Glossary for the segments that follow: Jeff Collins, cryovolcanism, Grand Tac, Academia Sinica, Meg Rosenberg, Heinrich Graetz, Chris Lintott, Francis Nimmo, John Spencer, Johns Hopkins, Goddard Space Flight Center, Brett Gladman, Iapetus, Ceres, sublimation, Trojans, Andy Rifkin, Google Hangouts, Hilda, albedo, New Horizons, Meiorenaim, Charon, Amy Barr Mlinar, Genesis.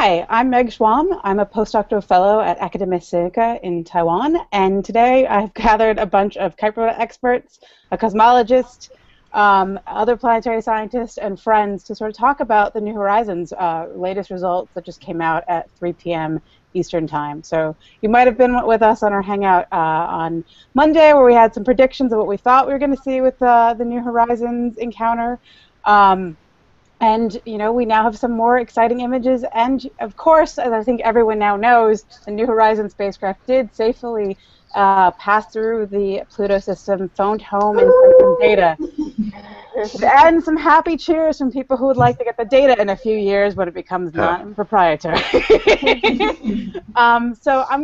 Hi, I'm Meg Schwamm. I'm a postdoctoral fellow at Academia Sinica in Taiwan, and today I've gathered a bunch of Kuiper experts, a cosmologist, other planetary scientists, and friends to sort of talk about the New Horizons latest results that just came out at 3 p.m. Eastern Time. So you might have been with us on our hangout on Monday, where we had some predictions of what we thought we were going to see with the New Horizons encounter. And, you know, we now have some more exciting images. And, of course, as I think everyone now knows, the New Horizons spacecraft did safely pass through the Pluto system, phoned home, and sent some data. And some happy cheers from people who would like to get the data in a few years when it becomes non-proprietary. So I'm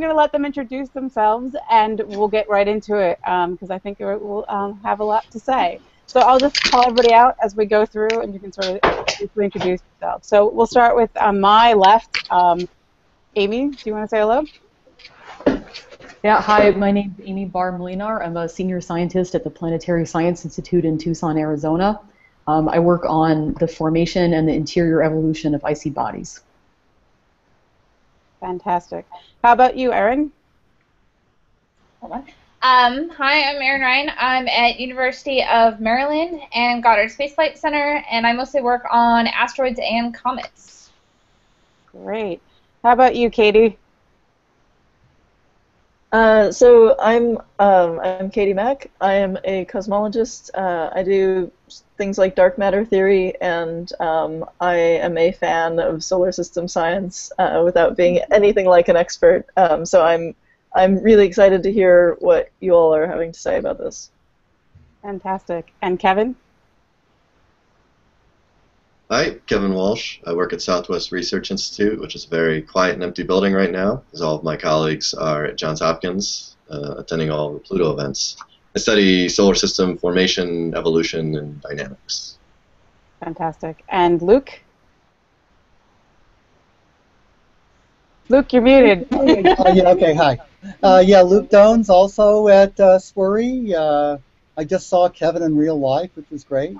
going to let them introduce themselves, and we'll get right into it, because I think we'll have a lot to say. So I'll just call everybody out as we go through, and you can sort of briefly introduce yourself. So we'll start with on my left, Amy. Do you want to say hello? Yeah, hi. My name's Amy Barr Mlinar. I'm a senior scientist at the Planetary Science Institute in Tucson, Arizona. I work on the formation and the interior evolution of icy bodies. Fantastic. How about you, Erin? All right. Hi, I'm Erin Ryan. I'm at University of Maryland and Goddard Space Flight Center, and I mostly work on asteroids and comets. Great. How about you, Katie? So I'm Katie Mack. I am a cosmologist. I do things like dark matter theory, and I am a fan of solar system science without being anything like an expert. So I'm really excited to hear what you all are having to say about this. Fantastic. And Kevin? Hi, Kevin Walsh. I work at Southwest Research Institute, which is a very quiet and empty building right now, as all of my colleagues are at Johns Hopkins, attending all the Pluto events. I study solar system formation, evolution, and dynamics. Fantastic. And Luke? Luke, you're muted. Yeah, okay, hi. Yeah, Luke Dones, also at SWRI. I just saw Kevin in real life, which was great.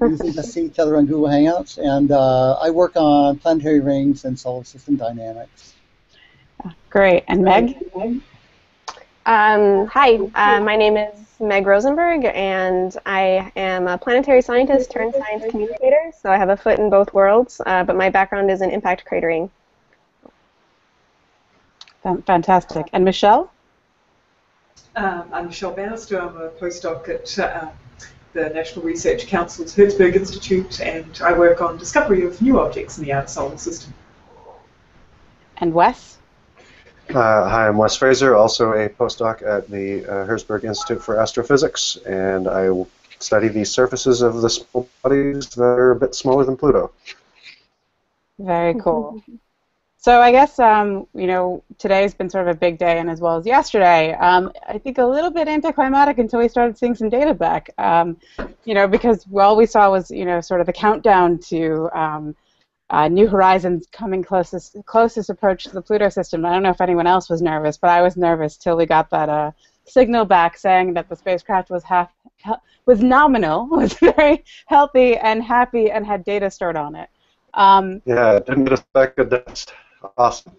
We usually just see each other on Google Hangouts. And I work on planetary rings and solar system dynamics. Great. And Meg? Hi. My name is Meg Rosenberg, and I am a planetary scientist turned science communicator. So I have a foot in both worlds, but my background is in impact cratering. Fantastic. And Michelle? I'm Michelle Bannister. I'm a postdoc at the National Research Council's Hertzberg Institute, and I work on discovery of new objects in the outer solar system. And Wes? Hi, I'm Wes Fraser, also a postdoc at the Hertzberg Institute for Astrophysics, and I study the surfaces of the small bodies that are a bit smaller than Pluto. Very cool. So I guess, you know, today's been sort of a big day, and as well as yesterday. I think a little bit anticlimactic until we started seeing some data back, you know, because all we saw was, you know, sort of the countdown to New Horizons coming closest approach to the Pluto system. I don't know if anyone else was nervous, but I was nervous till we got that signal back saying that the spacecraft was nominal, was very healthy and happy, and had data stored on it. Yeah, it didn't get us back to dust. Awesome.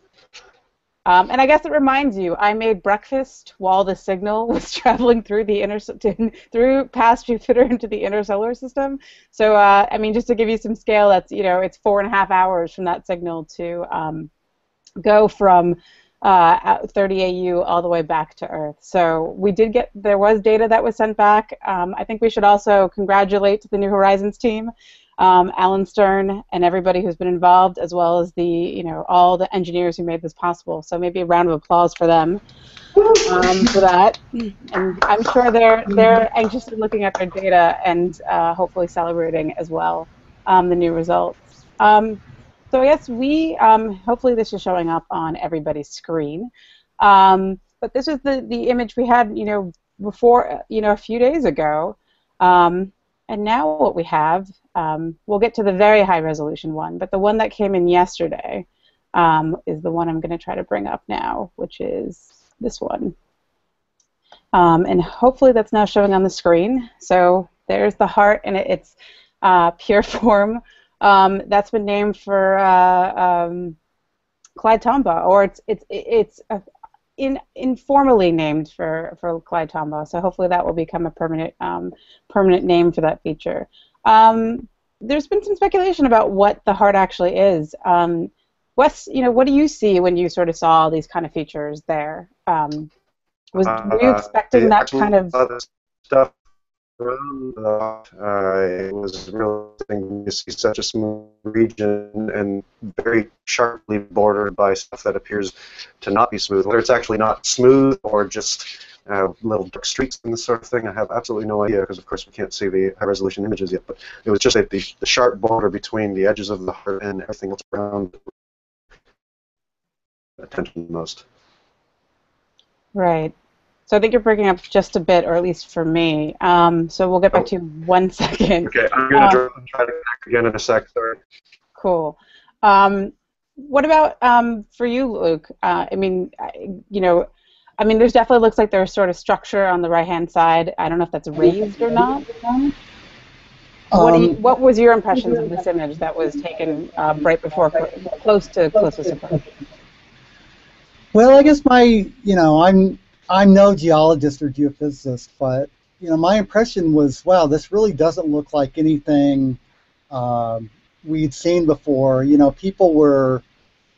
And I guess it reminds you, I made breakfast while the signal was traveling through the past Jupiter into the inner solar system. So I mean, just to give you some scale, that's, you know, it's 4.5 hours from that signal to go from 30 AU all the way back to Earth. So we did get, there was data that was sent back. I think we should also congratulate the New Horizons team. Alan Stern and everybody who's been involved, as well as the, you know, all the engineers who made this possible. So maybe a round of applause for them for that. And I'm sure they're anxiously looking at their data and hopefully celebrating as well the new results. So I guess we hopefully this is showing up on everybody's screen. But this is the image we had, you know, before, you know, a few days ago. And now what we have, we'll get to the very high resolution one, but the one that came in yesterday is the one I'm going to try to bring up now, which is this one. And hopefully that's now showing on the screen. So there's the heart in its pure form. That's been named for Clyde Tombaugh, or it's informally named for Clyde Tombaugh. So hopefully that will become a permanent name for that feature. There's been some speculation about what the heart actually is. Wes, you know, what do you see when you sort of saw these kind of features there? Were you expecting that kind of stuff? It was a real thing to see such a smooth region and very sharply bordered by stuff that appears to not be smooth. Whether it's actually not smooth or just little dark streaks and this sort of thing, I have absolutely no idea because, of course, we can't see the high-resolution images yet. But it was just the sharp border between the edges of the heart and everything else around attention most. Right. So I think you're breaking up just a bit, or at least for me. So we'll get back to you in 1 second. Okay, I'm going to try to connect again in a sec. Sorry. Cool. What about for you, Luke? I mean, I mean, there's definitely looks like there's sort of structure on the right-hand side. I don't know if that's raised or not. What was your impressions of this image that was taken right before, close to closest approach? Well, I guess I'm no geologist or geophysicist, but my impression was, wow, this really doesn't look like anything we'd seen before. People were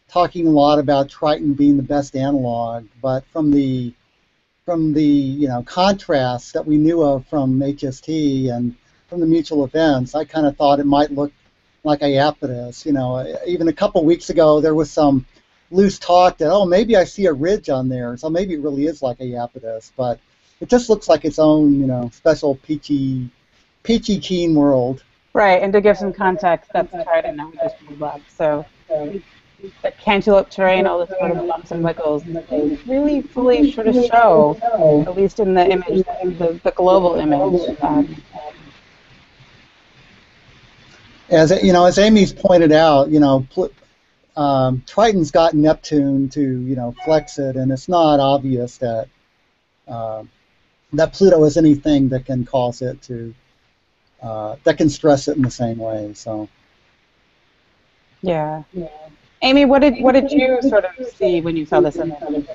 talking a lot about Triton being the best analog, but from the contrast that we knew of from HST and from the mutual events, I kind of thought it might look like Iapetus. Even a couple weeks ago, there was some loose talk that, oh, maybe I see a ridge on there, so maybe it really is like Iapetus, but it just looks like its own, special peachy keen world. Right, and to give some context, that's Triton that we just pulled up, so the cantaloupe terrain, all this sort of bumps and wiggles, didn't really fully sort of show, at least in the image, the global image. As Amy's pointed out, Triton's got Neptune to flex it, and it's not obvious that that Pluto is anything that can cause it to that can stress it in the same way. So yeah. Amy, what did you sort of see when you saw this image?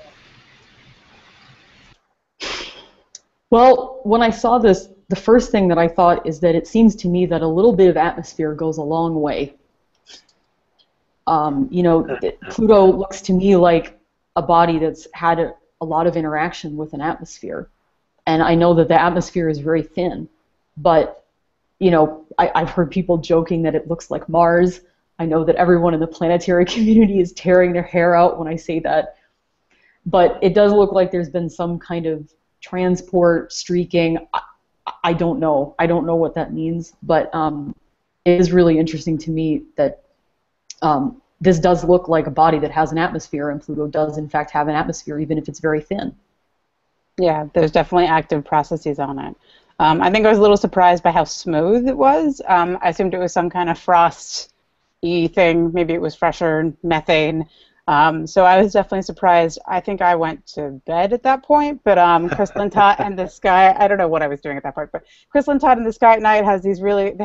Well, when I saw this, the first thing that I thought is that it seems to me that a little bit of atmosphere goes a long way. Pluto looks to me like a body that's had a lot of interaction with an atmosphere. And I know that the atmosphere is very thin, but, I've heard people joking that it looks like Mars. I know that everyone in the planetary community is tearing their hair out when I say that. But it does look like there's been some kind of transport, streaking. I don't know. I don't know what that means, but it is really interesting to me that this does look like a body that has an atmosphere, and Pluto does, in fact, have an atmosphere, even if it's very thin. Yeah, there's definitely active processes on it. I think I was a little surprised by how smooth it was. I assumed it was some kind of frost-y thing. Maybe it was fresher methane. So I was definitely surprised. I think I went to bed at that point, but Chris Lintott and this guy, I don't know what I was doing at that point, but Chris Lintott and this guy at night they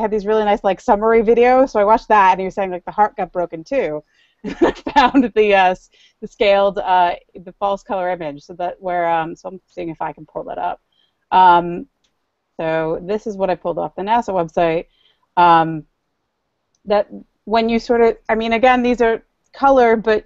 had these really nice summary videos, so I watched that, and he was saying the heart got broken too. And I found the scaled, the false color image, so that so I'm seeing if I can pull that up. So this is what I pulled off the NASA website. That when you sort of, again, these are color, but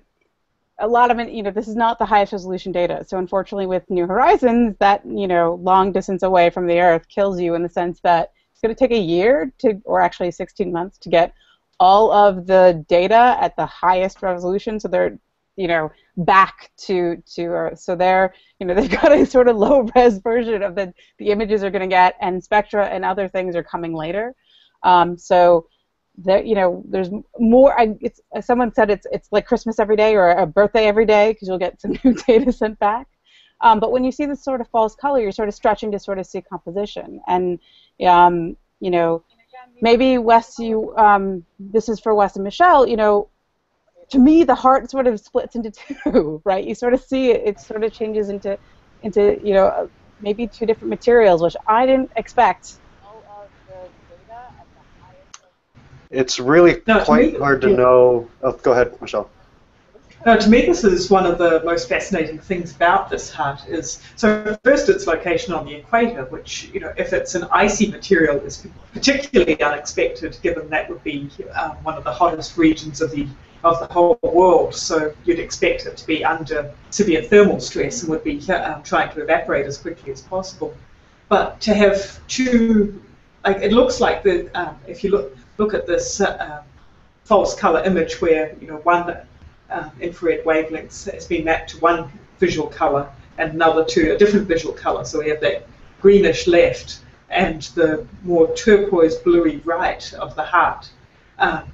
a lot of it, this is not the highest resolution data. So unfortunately with New Horizons, that, long distance away from the Earth kills you in the sense that it's going to take a year to, or actually 16 months, to get all of the data at the highest resolution. So they're, back to Earth. So they're, they've got a sort of low-res version of the images they're going to get, and spectra and other things are coming later. So that, there's more. Someone said it's like Christmas every day or a birthday every day, because you'll get some new data sent back. But when you see this sort of false color, you're sort of stretching to sort of see composition. And maybe Wes, you this is for Wes and Michelle. To me, the heart sort of splits into two, right? You sort of see it sort of changes into maybe two different materials, which I didn't expect. It's really quite hard to know. Oh, go ahead, Michelle. Now, to me, this is one of the most fascinating things about this hut. Is so first, its location on the equator, which, you know, if it's an icy material, is particularly unexpected, given that would be one of the hottest regions of the whole world. So you'd expect it to be under severe thermal stress and would be trying to evaporate as quickly as possible. But to have two, like, it looks like the if you look at this false color image, where, you know, one infrared wavelength has been mapped to one visual color and another to a different visual color. So we have that greenish left and the more turquoise bluey right of the heart. The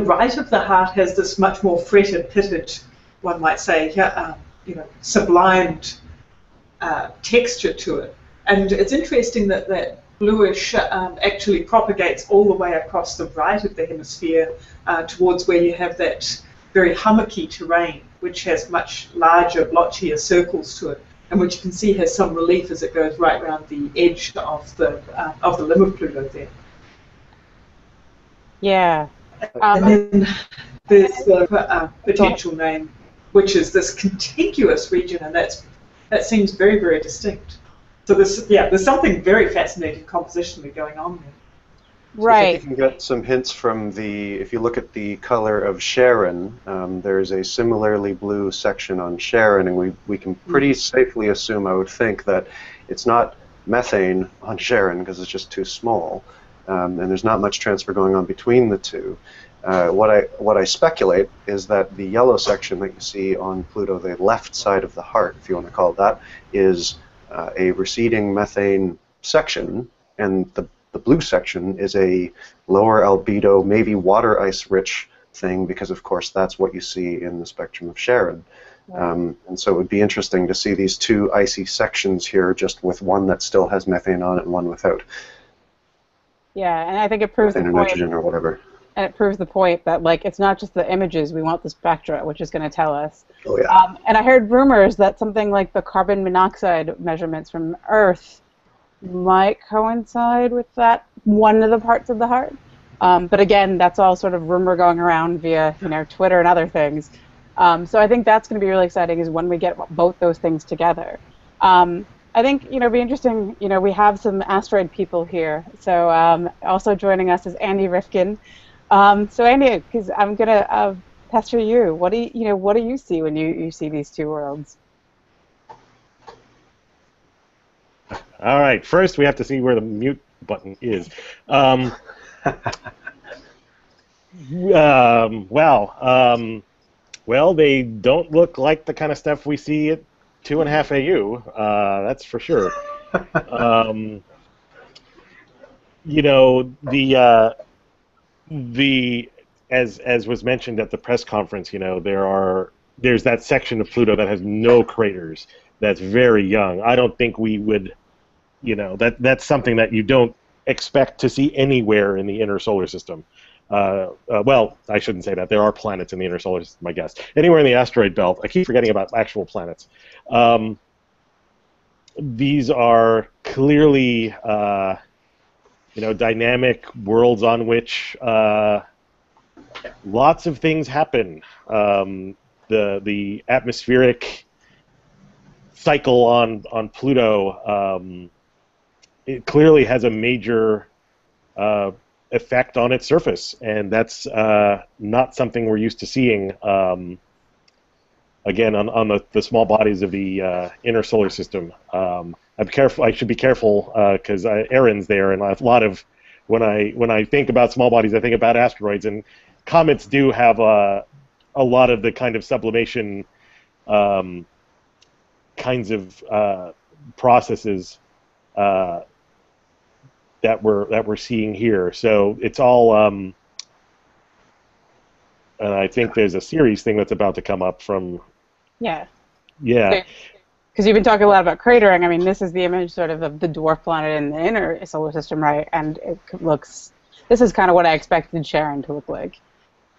right of the heart has this much more fretted, pitted, one might say, you know, sublimed texture to it. And it's interesting that that bluish actually propagates all the way across the right of the hemisphere towards where you have that very hummocky terrain, which has much larger, blotchier circles to it, and which you can see has some relief as it goes right around the edge of the limb of Pluto there. Yeah. And then there's the potential name, which is this contiguous region, and that seems very, very distinct. So this, yeah, there's something very fascinating compositionally going on there. Right. So I think you can get some hints from the, if you look at the color of Charon, there's a similarly blue section on Charon, and we can pretty safely assume, I would think, that it's not methane on Charon because it's just too small. And there's not much transfer going on between the two. What I speculate is that the yellow section that you see on Pluto, the left side of the heart, if you want to call it that, is a receding methane section, and the blue section is a lower albedo, maybe water ice-rich thing, because of course that's what you see in the spectrum of Charon. Wow. And so it would be interesting to see these two icy sections here, just with one that still has methane on it and one without. Yeah, and I think it proves the point, nitrogen or whatever. And it proves the point that, like, it's not just the images, we want the spectra, which is going to tell us. Oh, yeah. And I heard rumors that something like the carbon monoxide measurements from Earth might coincide with that, one of the parts of the heart. But again, that's all sort of rumor going around via, you know, Twitter and other things. So I think that's going to be really exciting, is when we get both those things together. I think, you know, it'd be interesting, you know, we have some asteroid people here. So also joining us is Andy Rifkin. So Andy, because I'm going to pester you. What do you, you know, what do you see when you see these two worlds? All right. First, we have to see where the mute button is. Well, they don't look like the kind of stuff we see at 2.5 AU, that's for sure. You know, the as was mentioned at the press conference, you know, there's that section of Pluto that has no craters, that's very young. I don't think we would, you know, that's something that you don't expect to see anywhere in the inner solar system. Well, I shouldn't say that. There are planets in the inner solar system, I guess. Anywhere in the asteroid belt. I keep forgetting about actual planets. These are clearly, you know, dynamic worlds on which lots of things happen. The atmospheric cycle on Pluto it clearly has a major effect on its surface, and that's not something we're used to seeing, again, on the small bodies of the inner solar system. I'm careful. I should be careful because Aaron's there, and a lot of when I think about small bodies, I think about asteroids, and comets do have a lot of the kind of sublimation kinds of processes that we're seeing here. So it's all, and I think there's a series thing that's about to come up from. Yeah. Yeah. Because you've been talking a lot about cratering. I mean, this is the image sort of the dwarf planet in the inner solar system, right? And it looks. This is kind of what I expected Charon to look like.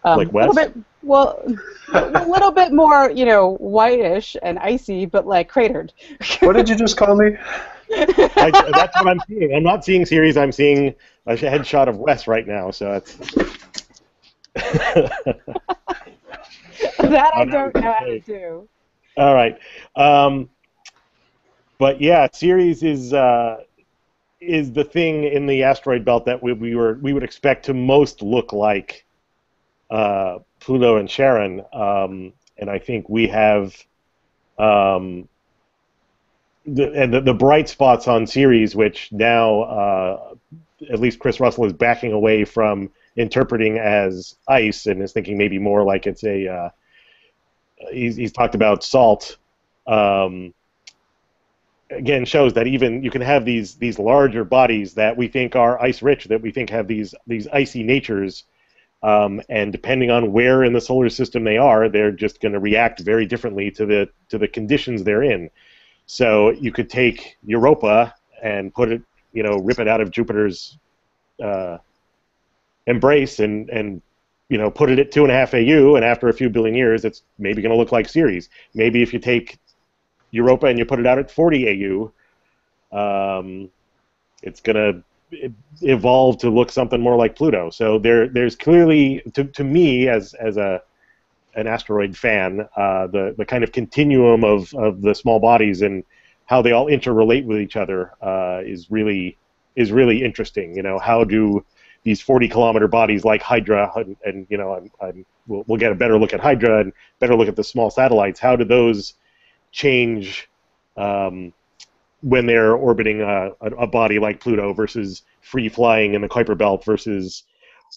Like West? A little bit, well, a little bit more, you know, whitish and icy, but like cratered. What did you just call me? That's what I'm seeing. I'm not seeing Ceres. I'm seeing a headshot of Wes right now. So that's. That I don't know how to do. All right. But yeah, Ceres is the thing in the asteroid belt that we would expect to most look like Pluto and Charon, and I think we have the bright spots on Ceres, which now at least Chris Russell is backing away from interpreting as ice and is thinking maybe more like it's a he's talked about salt. Again, shows that even you can have these larger bodies that we think are ice rich, that we think have these icy natures, and depending on where in the solar system they are, they're just going to react very differently to the conditions they're in. So you could take Europa and put it, rip it out of Jupiter's embrace and put it at 2.5 AU, and after a few billion years, it's maybe going to look like Ceres. Maybe if you take Europa and you put it out at 40 AU, it's going to evolve to look something more like Pluto. So there's clearly, to me as an asteroid fan, the kind of continuum of the small bodies and how they all interrelate with each other is really interesting. How do these 40-kilometer bodies like Hydra, and we'll get a better look at Hydra and better look at the small satellites. How do those change when they're orbiting a body like Pluto versus free-flying in the Kuiper Belt versus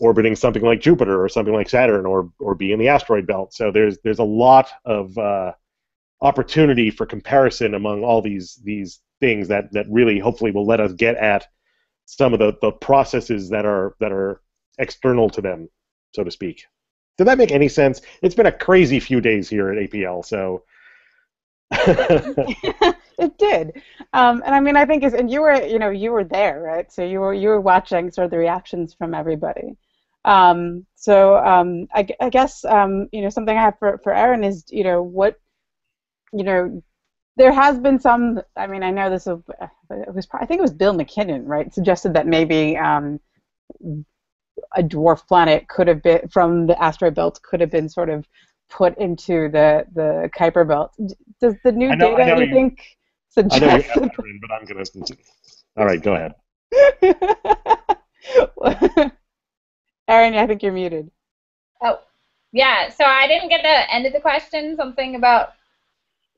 orbiting something like Jupiter or something like Saturn or be in the asteroid belt? So there's a lot of opportunity for comparison among all these things that really hopefully will let us get at some of the processes that are external to them, so to speak. Did that make any sense? It's been a crazy few days here at APL, so... It did, and I mean, I think and you were there, right? So you were watching sort of the reactions from everybody. I guess something I have for Aaron is there has been some. I mean, I know this was, I think it was Bill McKinnon, right, suggested that maybe a dwarf planet could have been from the asteroid belt could have been sort of put into the Kuiper Belt. Does the new data you think suggest? I know you have that in, but I'm going to continue. All right, go ahead. Erin, I think you're muted. Oh, yeah. So I didn't get the end of the question. Something about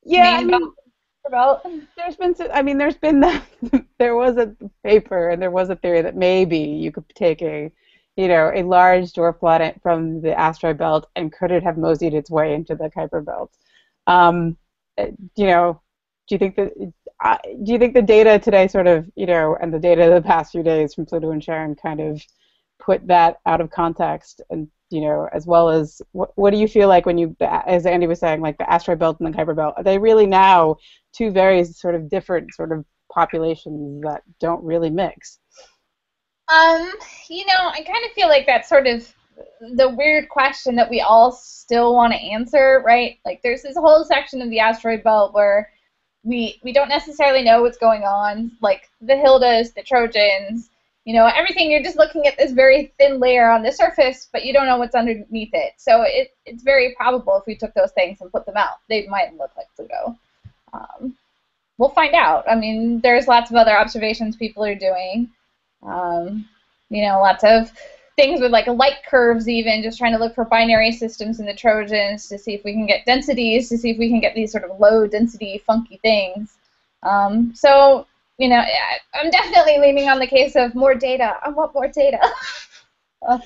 Kuiper Belt. There was a paper and there was a theory that maybe you could take a large dwarf planet from the asteroid belt, and could it have moseyed its way into the Kuiper Belt? Do you think the data today, sort of, and the data of the past few days from Pluto and Charon, kind of put that out of context? And as well as what do you feel like when you, as Andy was saying, like the asteroid belt and the Kuiper Belt, are they really now two very sort of different sort of populations that don't really mix? I kind of feel like that's sort of the weird question that we all still want to answer, right? Like, there's this whole section of the asteroid belt where we don't necessarily know what's going on, like the Hildas, the Trojans, everything. You're just looking at this very thin layer on the surface, but you don't know what's underneath it. So it's very probable if we took those things and put them out, they might look like Pluto. We'll find out. I mean, there's lots of other observations people are doing. Lots of things with like light curves, even just trying to look for binary systems in the Trojans to see if we can get densities, to see if we can get these sort of low density funky things. I'm definitely leaning on the case of more data. I want more data. I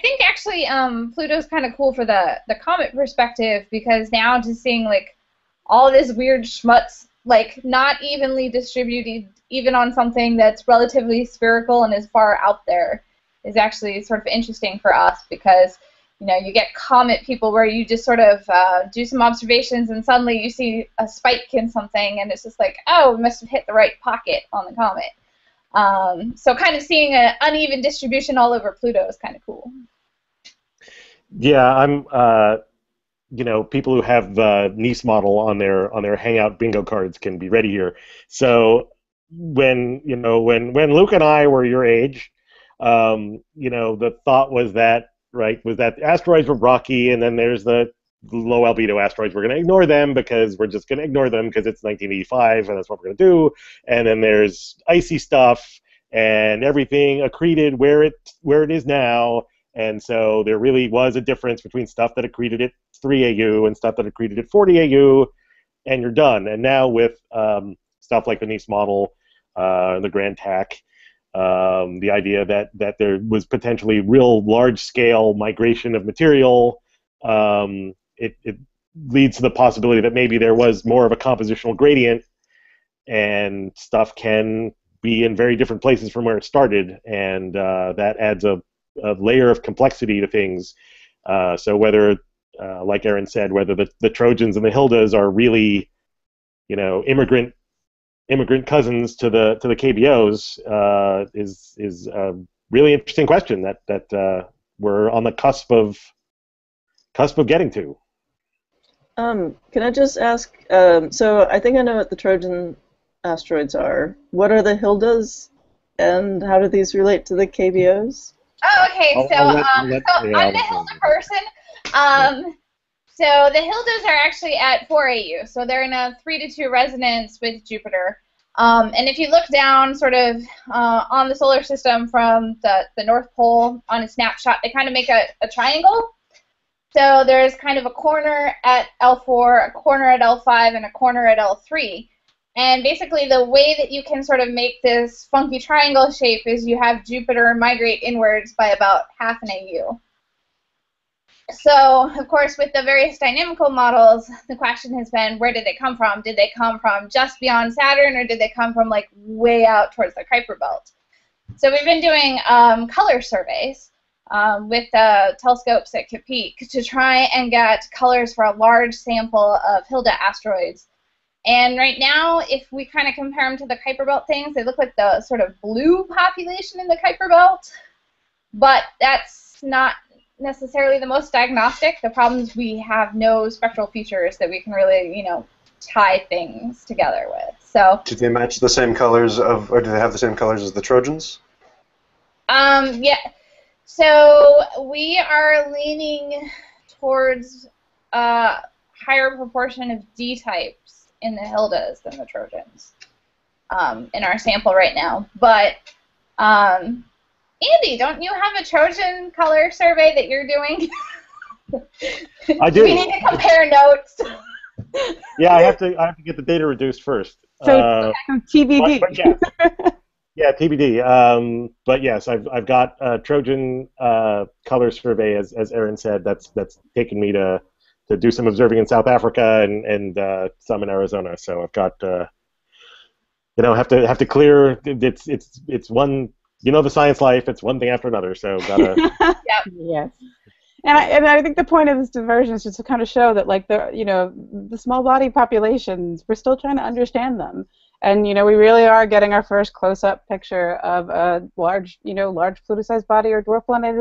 think actually Pluto's kind of cool for the comet perspective, because now just seeing like all this weird schmutz, like not evenly distributed even on something that's relatively spherical and is far out there, is actually sort of interesting for us, because you get comet people where you just sort of do some observations and suddenly you see a spike in something and it's just like, oh, we must have hit the right pocket on the comet. So kind of seeing an uneven distribution all over Pluto is kind of cool. Yeah, I'm people who have the NICE model on their hangout bingo cards can be ready here. So when Luke and I were your age, the thought was that right, was that asteroids were rocky, and then there's the low albedo asteroids. We're going to ignore them because we're just going to ignore them because it's 1985 and that's what we're going to do. And then there's icy stuff and everything accreted where it is now. And so there really was a difference between stuff that accreted at 3 AU and stuff that accreted at 40 AU, and you're done. And now with stuff like the NICE model, the Grand TAC, the idea that there was potentially real large-scale migration of material, it leads to the possibility that maybe there was more of a compositional gradient, and stuff can be in very different places from where it started, and that adds a layer of complexity to things. So whether, like Aaron said, whether the Trojans and the Hildas are really, you know, immigrant cousins to the KBOs is a really interesting question that we're on the cusp of getting to. Can I just ask? So I think I know what the Trojan asteroids are. What are the Hildas, and how do these relate to the KBOs? Oh, okay. So I'm the Hilda person. So the Hildas are actually at 4 AU, so they're in a 3-to-2 resonance with Jupiter. And if you look down sort of on the solar system from the North Pole on a snapshot, they kind of make a triangle. So there's kind of a corner at L4, a corner at L5, and a corner at L3. And basically the way that you can sort of make this funky triangle shape is you have Jupiter migrate inwards by about half an AU. So, of course, with the various dynamical models, the question has been, where did they come from? Did they come from just beyond Saturn, or did they come from, like, way out towards the Kuiper Belt? So we've been doing color surveys with telescopes at Capique to try and get colors for a large sample of Hilda asteroids. And right now, if we kind of compare them to the Kuiper Belt things, they look like the sort of blue population in the Kuiper Belt, but that's not necessarily the most diagnostic. The problem is we have no spectral features that we can really, you know, tie things together with. So do they match the same colors of, or do they have the same colors as the Trojans? Yeah. So we are leaning towards a higher proportion of D types in the Hildas than the Trojans in our sample right now, but. Andy, don't you have a Trojan color survey that you're doing? I do. We need to compare notes. Yeah, I have to get the data reduced first. So TBD. But yeah, TBD. But yes, I've got a Trojan color survey, as Aaron said. That's taken me to do some observing in South Africa and some in Arizona. So I've got you know, have to clear. It's one. You know the science life, it's one thing after another, so gotta... Yep. Yes. And I think the point of this diversion is just to kind of show that, like, the small body populations, we're still trying to understand them. And, you know, we really are getting our first close-up picture of a large, you know, large Pluto-sized body or dwarf planet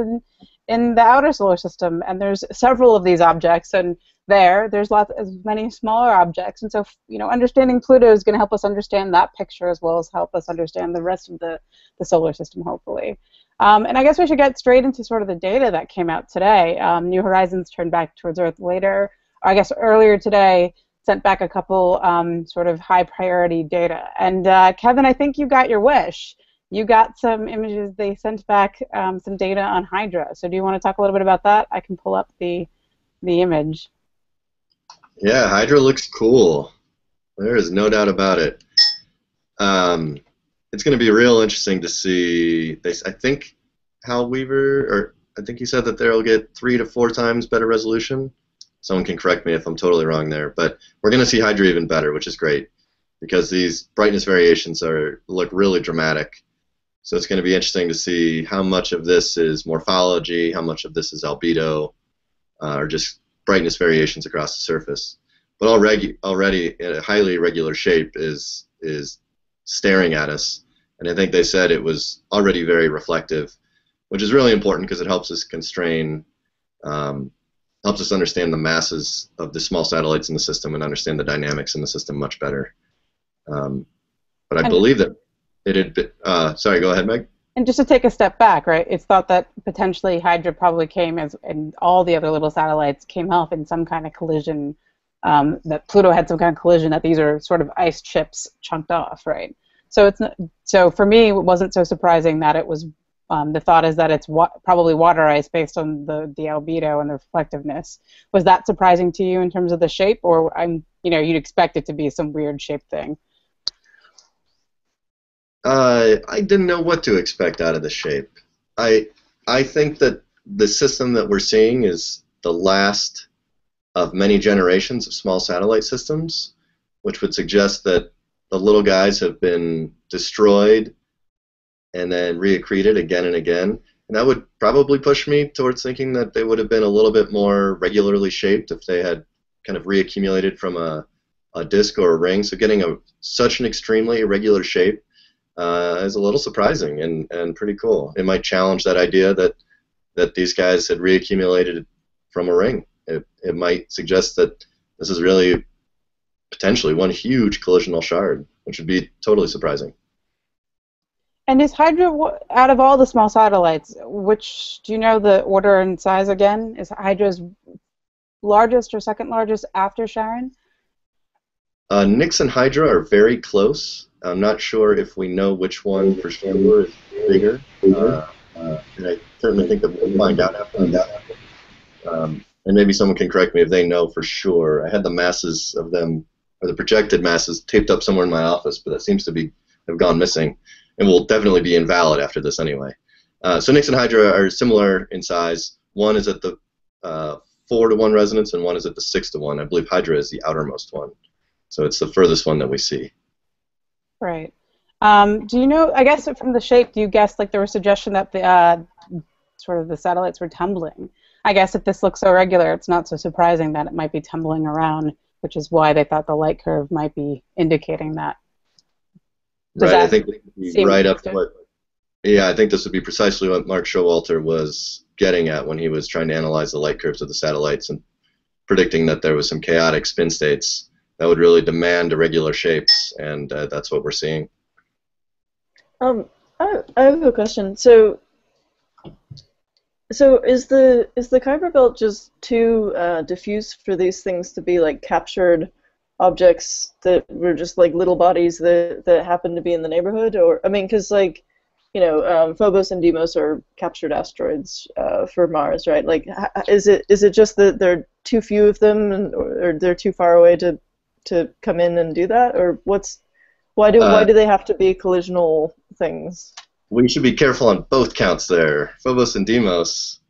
in the outer solar system. And there's several of these objects, and there's lots, as many smaller objects. And so, you know, understanding Pluto is going to help us understand that picture as well as help us understand the rest of the solar system, hopefully. And I guess we should get straight into sort of the data that came out today. New Horizons turned back towards Earth later, or I guess earlier today, sent back a couple sort of high-priority data. And Kevin, I think you got your wish. You got some images. They sent back some data on Hydra. So do you want to talk a little bit about that? I can pull up the image. Yeah, Hydra looks cool. There is no doubt about it. It's going to be real interesting to see. I think Hal Weaver, or I think he said that they'll get 3 to 4 times better resolution. Someone can correct me if I'm totally wrong there, but we're going to see Hydra even better, which is great because these brightness variations look really dramatic. So it's going to be interesting to see how much of this is morphology, how much of this is albedo, or just brightness variations across the surface, but already in a highly irregular shape is staring at us, and I think they said it was already very reflective, which is really important because it helps us constrain, helps us understand the masses of the small satellites in the system and understand the dynamics in the system much better. But I believe that it had been, sorry, go ahead, Meg. And just to take a step back, right, it's thought that potentially Hydra probably came as, and all the other little satellites came off in some kind of collision, that Pluto had some kind of collision, that these are sort of ice chips chunked off, right? So it's not, so for me, it wasn't so surprising that it was, the thought is that it's probably water ice based on the albedo and the reflectiveness. Was that surprising to you in terms of the shape, or, you know, you'd expect it to be some weird shape thing? I didn't know what to expect out of the shape. I think that the system that we're seeing is the last of many generations of small satellite systems, which would suggest that the little guys have been destroyed and then reaccreted again and again. And that would probably push me towards thinking that they would have been a little bit more regularly shaped if they had kind of reaccumulated from a disk or a ring. So getting such an extremely irregular shape is a little surprising and pretty cool. It might challenge that idea that these guys had reaccumulated from a ring. It might suggest that this is really potentially one huge collisional shard, which would be totally surprising. And is Hydra, out of all the small satellites, which, do you know the order and size again? Is Hydra's largest or second largest after Charon? Nix and Hydra are very close. I'm not sure if we know which one for sure is bigger. And I certainly think that we'll find out after that. And maybe someone can correct me if they know for sure. I had the masses of them, or the projected masses, taped up somewhere in my office, but that seems to have gone missing, and will definitely be invalid after this anyway. So Nix and Hydra are similar in size. One is at the 4-to-1 resonance, and one is at the 6-to-1. I believe Hydra is the outermost one, so it's the furthest one that we see. Right. Do you know, I guess from the shape, do you guess, like, there was a suggestion that the sort of the satellites were tumbling? I guess if this looks so regular, it's not so surprising that it might be tumbling around, which is why they thought the light curve might be indicating that. Does right, that I think be right up to what, yeah, I think this would be precisely what Mark Showalter was getting at when he was trying to analyze the light curves of the satellites and predicting that there was some chaotic spin states that would really demand irregular shapes, and that's what we're seeing. I have a question. So is the Kuiper Belt just too diffuse for these things to be like captured objects that were just like little bodies that happened to be in the neighborhood? Or, I mean, because, like, you know, Phobos and Deimos are captured asteroids for Mars, right? Like, is it just that there are too few of them, and, or they're too far away to come in and do that, or why do they have to be collisional things? We should be careful on both counts there. Phobos and Deimos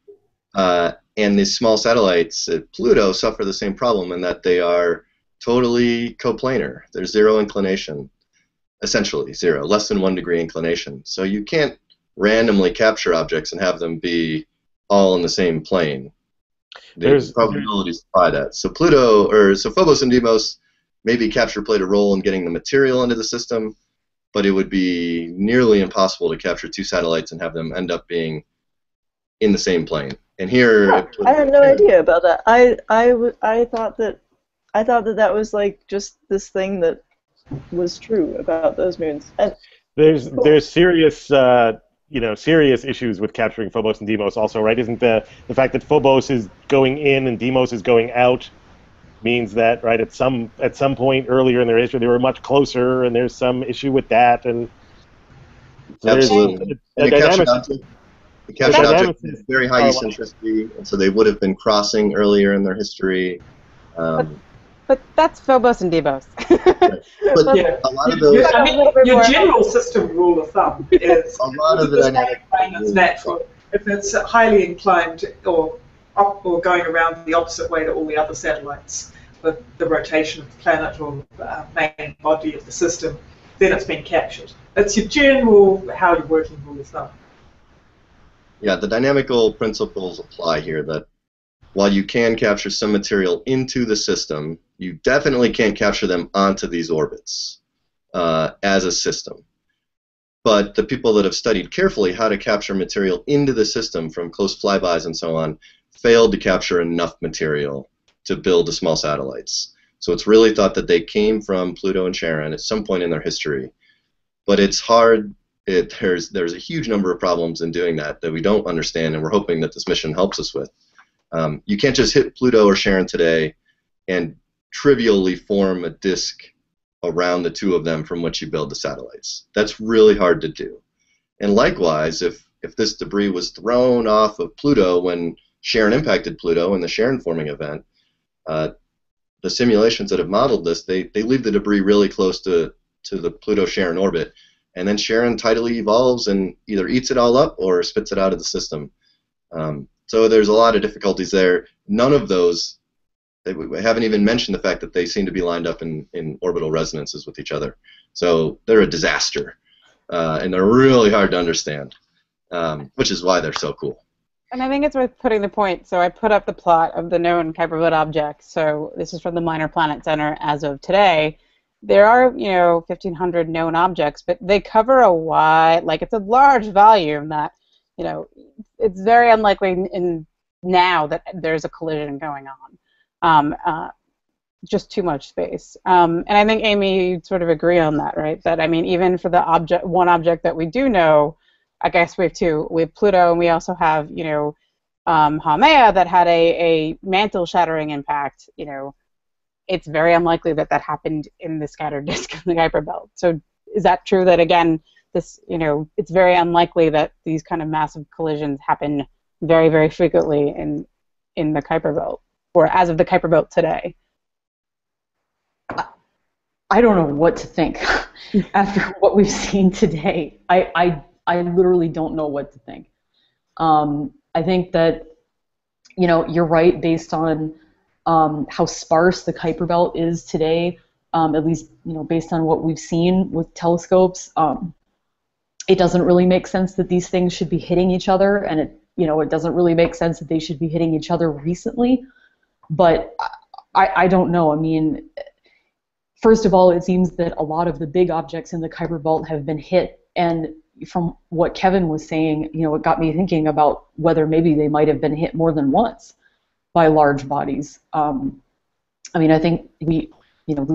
and these small satellites at Pluto suffer the same problem in that they are totally coplanar. There's zero inclination, essentially zero, less than 1 degree inclination. So you can't randomly capture objects and have them be all in the same plane. There's probabilities by that. So Phobos and Deimos. Maybe capture played a role in getting the material into the system, but it would be nearly impossible to capture two satellites and have them end up being in the same plane. And here, yeah, I had no idea about that. I thought that was like just this thing that was true about those moons. And there's serious serious issues with capturing Phobos and Deimos also, right? Isn't the fact that Phobos is going in and Deimos is going out means that, right, at some point earlier in their history they were much closer, and there's some issue with that, and so absolutely the captured object has very high eccentricity, and so they would have been crossing earlier in their history. But that's Phobos and Deimos. But yeah, a lot of those. Your general system rule of thumb is a lot of the dynamic is natural. If it's highly inclined or going around the opposite way to all the other satellites with the rotation of the planet or the main body of the system, then it's been captured. That's your general, how you're working rule of thumb. Yeah, the dynamical principles apply here, that while you can capture some material into the system, you definitely can't capture them onto these orbits as a system. But the people that have studied carefully how to capture material into the system from close flybys and so on failed to capture enough material to build the small satellites. So it's really thought that they came from Pluto and Charon at some point in their history. But it's hard, there's a huge number of problems in doing that that we don't understand, and we're hoping that this mission helps us with. You can't just hit Pluto or Charon today and trivially form a disk around the two of them from which you build the satellites. That's really hard to do. And likewise, if this debris was thrown off of Pluto when Charon impacted Pluto in the Charon-forming event, the simulations that have modeled this, they leave the debris really close to the Pluto-Charon orbit, and then Charon tidally evolves and either eats it all up or spits it out of the system. So there's a lot of difficulties there. None of those, we haven't even mentioned the fact that they seem to be lined up in orbital resonances with each other. So they're a disaster, and they're really hard to understand, which is why they're so cool. And I think it's worth putting the point. So I put up the plot of the known Kuiper Belt objects. So this is from the Minor Planet Center as of today. There are, you know, 1,500 known objects, but they cover a wide, like it's a large volume that, you know, it's very unlikely in now that there's a collision going on. Just too much space. And I think, Amy, you'd sort of agree on that, right? That, I mean, even for the object, one object that we do know, I guess we have two. We have Pluto, and we also have, you know, Haumea that had a mantle-shattering impact. You know, it's very unlikely that that happened in the scattered disk in the Kuiper Belt. So is that true that, again, this, you know, it's very unlikely that these kind of massive collisions happen very, very frequently in the Kuiper Belt, or as of the Kuiper Belt today? I don't know what to think after what we've seen today. I literally don't know what to think. I think that, you know, you're right, based on how sparse the Kuiper Belt is today, at least, you know, based on what we've seen with telescopes, it doesn't really make sense that these things should be hitting each other, and it, you know, it doesn't really make sense that they should be hitting each other recently. But I don't know. I mean, first of all, it seems that a lot of the big objects in the Kuiper Belt have been hit, and from what Kevin was saying, you know, it got me thinking about whether maybe they might have been hit more than once by large bodies. I mean, I think we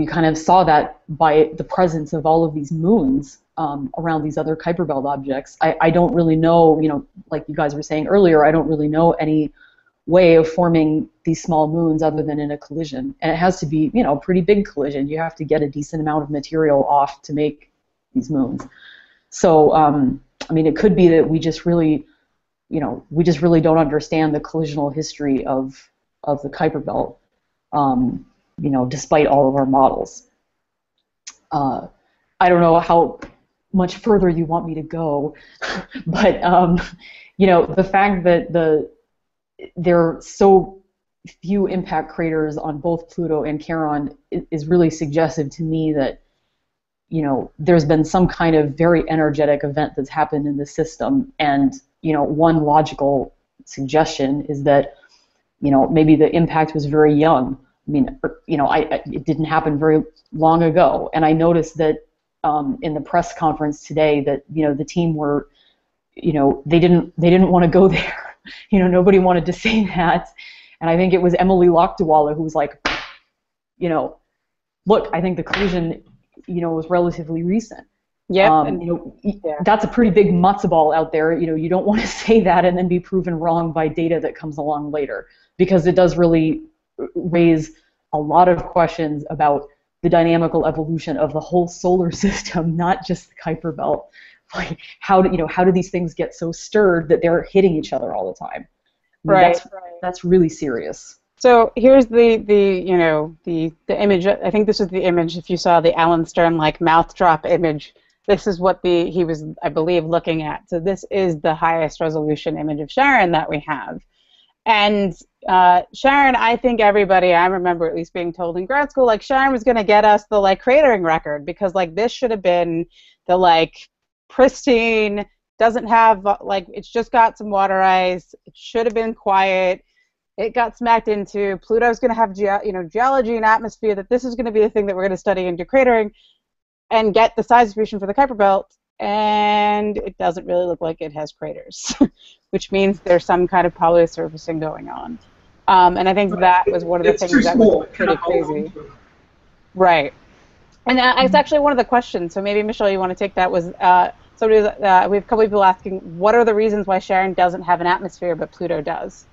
kind of saw that by the presence of all of these moons around these other Kuiper Belt objects. I don't really know, you know, like you guys were saying earlier, I don't really know any way of forming these small moons other than in a collision. And it has to be, you know, a pretty big collision. You have to get a decent amount of material off to make these moons. So, I mean, it could be that we just really, you know, we just really don't understand the collisional history of the Kuiper Belt, you know, despite all of our models. I don't know how much further you want me to go, but, you know, the fact that there are so few impact craters on both Pluto and Charon is really suggestive to me that, you know, there's been some kind of very energetic event that's happened in the system, and, you know, one logical suggestion is that, you know, maybe the impact was very young. I mean, you know, it didn't happen very long ago, and I noticed that in the press conference today that, you know, the team were, you know, they didn't want to go there. You know, nobody wanted to say that, and I think it was Emily Lakdawala who was like, you know, look, I think the collision, you know, was relatively recent. Yeah, you know, yeah, that's a pretty big matzo ball out there. You know, you don't want to say that and then be proven wrong by data that comes along later, because it does really raise a lot of questions about the dynamical evolution of the whole solar system, not just the Kuiper Belt. Like, how do these things get so stirred that they're hitting each other all the time? I mean, right, that's really serious. So here's the image. I think this is the image. If you saw the Alan Stern like mouth drop image, this is what he was, I believe, looking at. So this is the highest resolution image of Charon that we have. And Charon, I think everybody, I remember at least being told in grad school, like Charon was going to get us the like cratering record, because like this should have been the like pristine, doesn't have like, it's just got some water ice. It should have been quiet. It got smacked into. Pluto's going to have geology and atmosphere, that this is going to be the thing that we're going to study and do cratering and get the size distribution for the Kuiper Belt, and it doesn't really look like it has craters, which means there's some kind of probably surfacing going on. And I think that was one of the things that was pretty crazy. Right. And that's actually one of the questions, so maybe, Michelle, you want to take that, was somebody, we have a couple of people asking, what are the reasons why Charon doesn't have an atmosphere but Pluto does?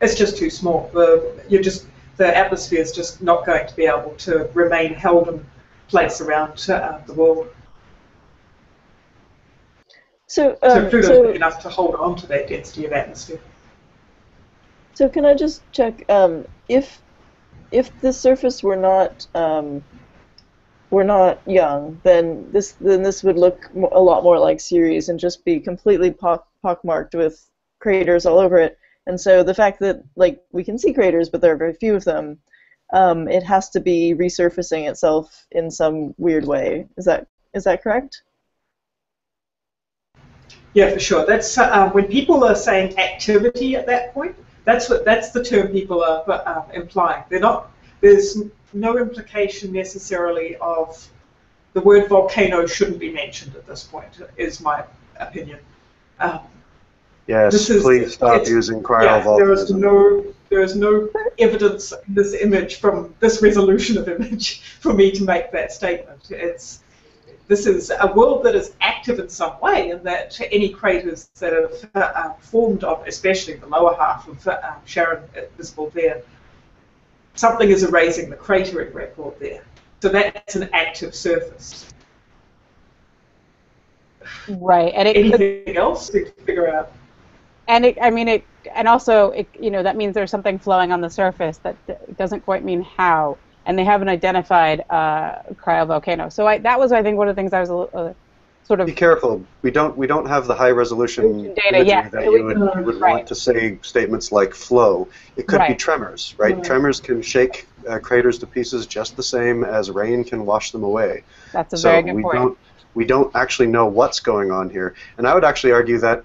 It's just too small. The atmosphere is just not going to be able to remain held in place around the world. So Pluto's big enough to hold on to that density of atmosphere. So can I just check if the surface were not young, then this would look a lot more like Ceres and just be completely pockmarked with craters all over it. And so the fact that we can see craters, but there are very few of them, it has to be resurfacing itself in some weird way. Is that correct? Yeah, for sure. That's when people are saying activity at that point. That's the term people are implying. There's no implication necessarily of the word volcano shouldn't be mentioned at this point. Is my opinion. Yes, please stop using cryovolcanism. There is no evidence in this image from this resolution of image for me to make that statement. This is a world that is active in some way, and that any craters that are formed of, especially the lower half of Charon visible there, something is erasing the cratering record there. So that's an active surface. Right, and anything else to figure out. And also, you know, that means there's something flowing on the surface that doesn't quite mean how. And they haven't identified cryovolcano. So that was, I think, one of the things I was sort of. Be careful. We don't have the high resolution data yet that you would want to say statements like flow. It could be tremors, right? Mm-hmm. Tremors can shake craters to pieces just the same as rain can wash them away. That's a very good point. We don't actually know what's going on here. And I would actually argue that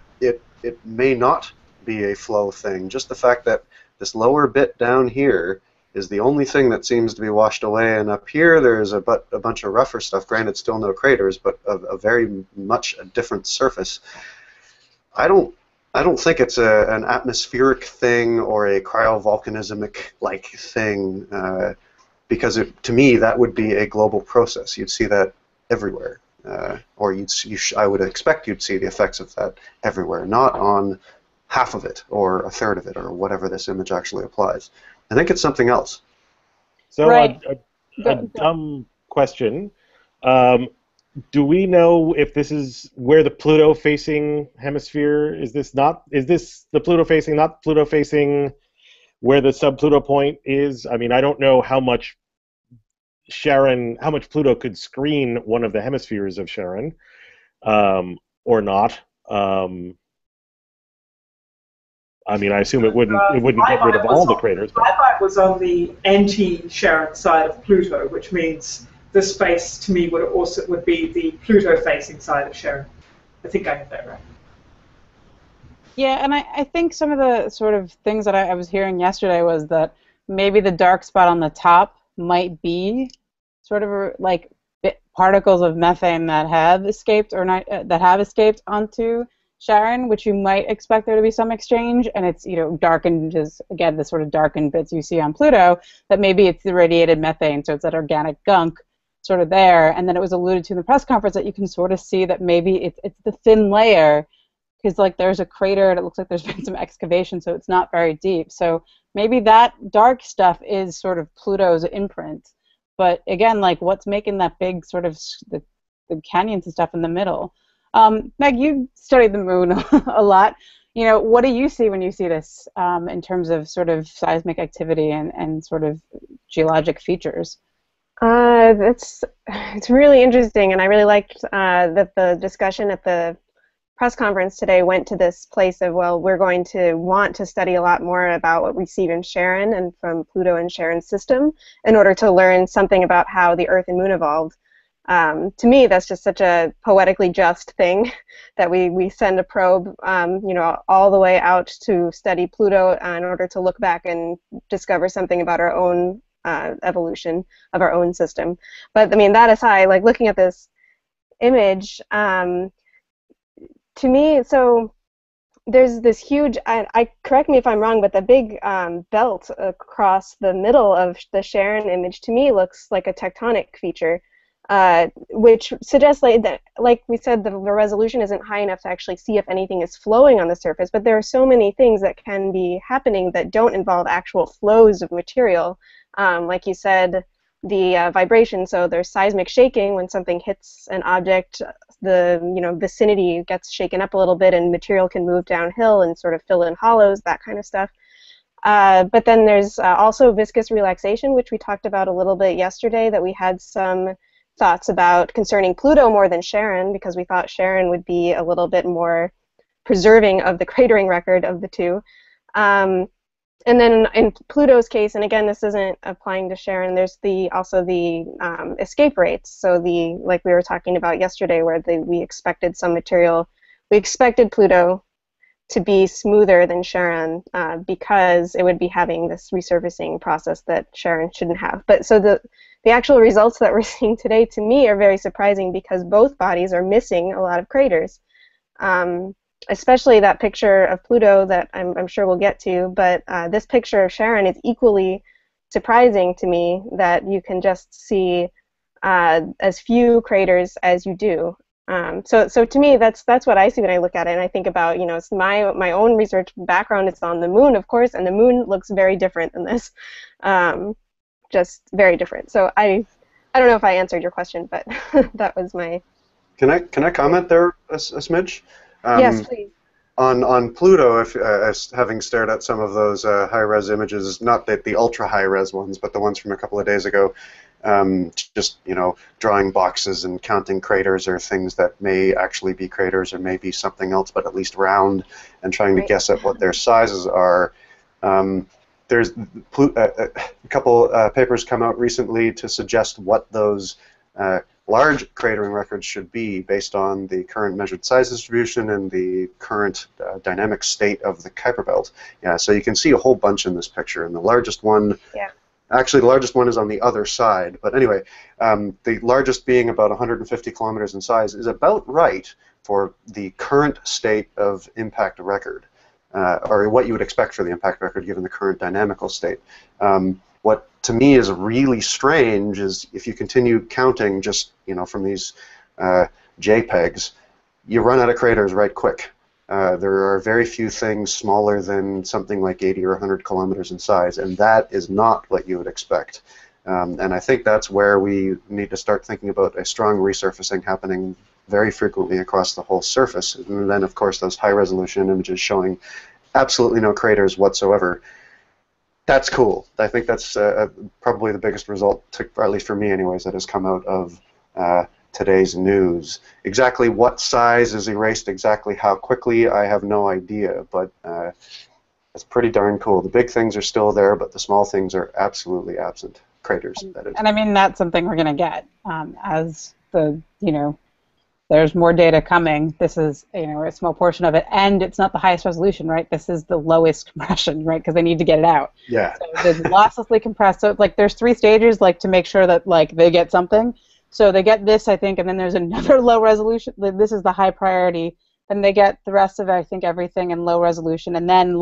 it may not be a flow thing. Just the fact that this lower bit down here is the only thing that seems to be washed away, and up here there is a bunch of rougher stuff. Granted, still no craters, but a very much a different surface. I don't think it's an atmospheric thing or a cryovolcanismic like thing, because to me that would be a global process. You'd see that everywhere, I would expect you'd see the effects of that everywhere, not on half of it or a third of it or whatever this image actually applies. I think it's something else. So a dumb question. Do we know if this is where the Pluto-facing hemisphere is? Is this the Pluto-facing, not Pluto-facing, where the sub-Pluto point is? I mean, I don't know how much Pluto could screen one of the hemispheres of Charon, or not. I mean, I assume it wouldn't get rid of all the craters. Kuiper was on the anti-Charon side of Pluto, which means this face to me would be the Pluto-facing side of Charon. I think I have that right. Yeah, and I think some of the sort of things that I was hearing yesterday was that maybe the dark spot on the top might be sort of particles of methane that have escaped onto Charon, which you might expect there to be some exchange, and it's, you know, darkened, is again the sort of darkened bits you see on Pluto, that maybe it's the radiated methane, so it's that organic gunk sort of there. And then it was alluded to in the press conference that you can sort of see that maybe it's the thin layer, because like there's a crater and it looks like there's been some excavation, so it's not very deep. So maybe that dark stuff is sort of Pluto's imprint, but again, like what's making that big sort of the canyons and stuff in the middle? Meg, you studied the moon a lot. You know, what do you see when you see this in terms of sort of seismic activity and sort of geologic features? It's really interesting, and I really liked that the discussion at the press conference today went to this place of, well, we're going to want to study a lot more about what we see in Charon and from Pluto and Charon's system in order to learn something about how the Earth and Moon evolved. To me, that's just such a poetically just thing that we send a probe, you know, all the way out to study Pluto in order to look back and discover something about our own evolution of our own system. But I mean, that aside, like looking at this image, to me, so there's this huge. I correct me if I'm wrong, but the big belt across the middle of the Charon image to me looks like a tectonic feature. which suggests that, like we said, the resolution isn't high enough to actually see if anything is flowing on the surface, but there are so many things that can be happening that don't involve actual flows of material. Like you said, the vibration, so there's seismic shaking when something hits an object, the vicinity gets shaken up a little bit and material can move downhill and sort of fill in hollows, that kind of stuff. But then there's also viscous relaxation, which we talked about a little bit yesterday, that we had some thoughts about concerning Pluto more than Charon, because we thought Charon would be a little bit more preserving of the cratering record of the two. And then in Pluto's case, and again this isn't applying to Charon, there's also the escape rates. So like we were talking about yesterday, where we expected some material, we expected Pluto to be smoother than Charon because it would be having this resurfacing process that Charon shouldn't have. But so the actual results that we're seeing today, to me, are very surprising because both bodies are missing a lot of craters. Especially that picture of Pluto that I'm sure we'll get to, but this picture of Charon is equally surprising to me, that you can just see as few craters as you do. So to me, that's what I see when I look at it, and I think about, it's my own research background is on the moon, of course, and the moon looks very different than this, just very different. So I don't know if I answered your question, but that was my. Can I comment there a smidge? Yes, please. On Pluto, having stared at some of those high-res images, not the ultra high-res ones, but the ones from a couple of days ago, just drawing boxes and counting craters or things that may actually be craters or may be something else, but at least round, and trying to guess at what their sizes are. There's a couple papers come out recently to suggest what those large cratering records should be based on the current measured size distribution and the current dynamic state of the Kuiper Belt. Yeah, so you can see a whole bunch in this picture, and the largest one, actually the largest one is on the other side, but anyway, the largest being about 150 kilometers in size is about right for the current state of impact record, or what you would expect for the impact record given the current dynamical state. What to me is really strange is if you continue counting just from these JPEGs, you run out of craters right quick. There are very few things smaller than something like 80 or 100 kilometers in size, and that is not what you would expect. And I think that's where we need to start thinking about a strong resurfacing happening very frequently across the whole surface. And then, of course, those high-resolution images showing absolutely no craters whatsoever. That's cool. I think that's probably the biggest result, or at least for me anyways, that has come out of today's news. Exactly what size is erased, exactly how quickly, I have no idea, but it's pretty darn cool. The big things are still there, but the small things are absolutely absent. Craters, that is. And I mean, that's something we're going to get. As the, there's more data coming. This is, a small portion of it, and it's not the highest resolution, right? This is the lowest compression, right? Because they need to get it out. Yeah. So there's losslessly compressed. So it's like there's three stages, to make sure that they get something. So they get this, I think, and then there's another low resolution. This is the high priority, and they get the rest of it, I think, everything in low resolution, and then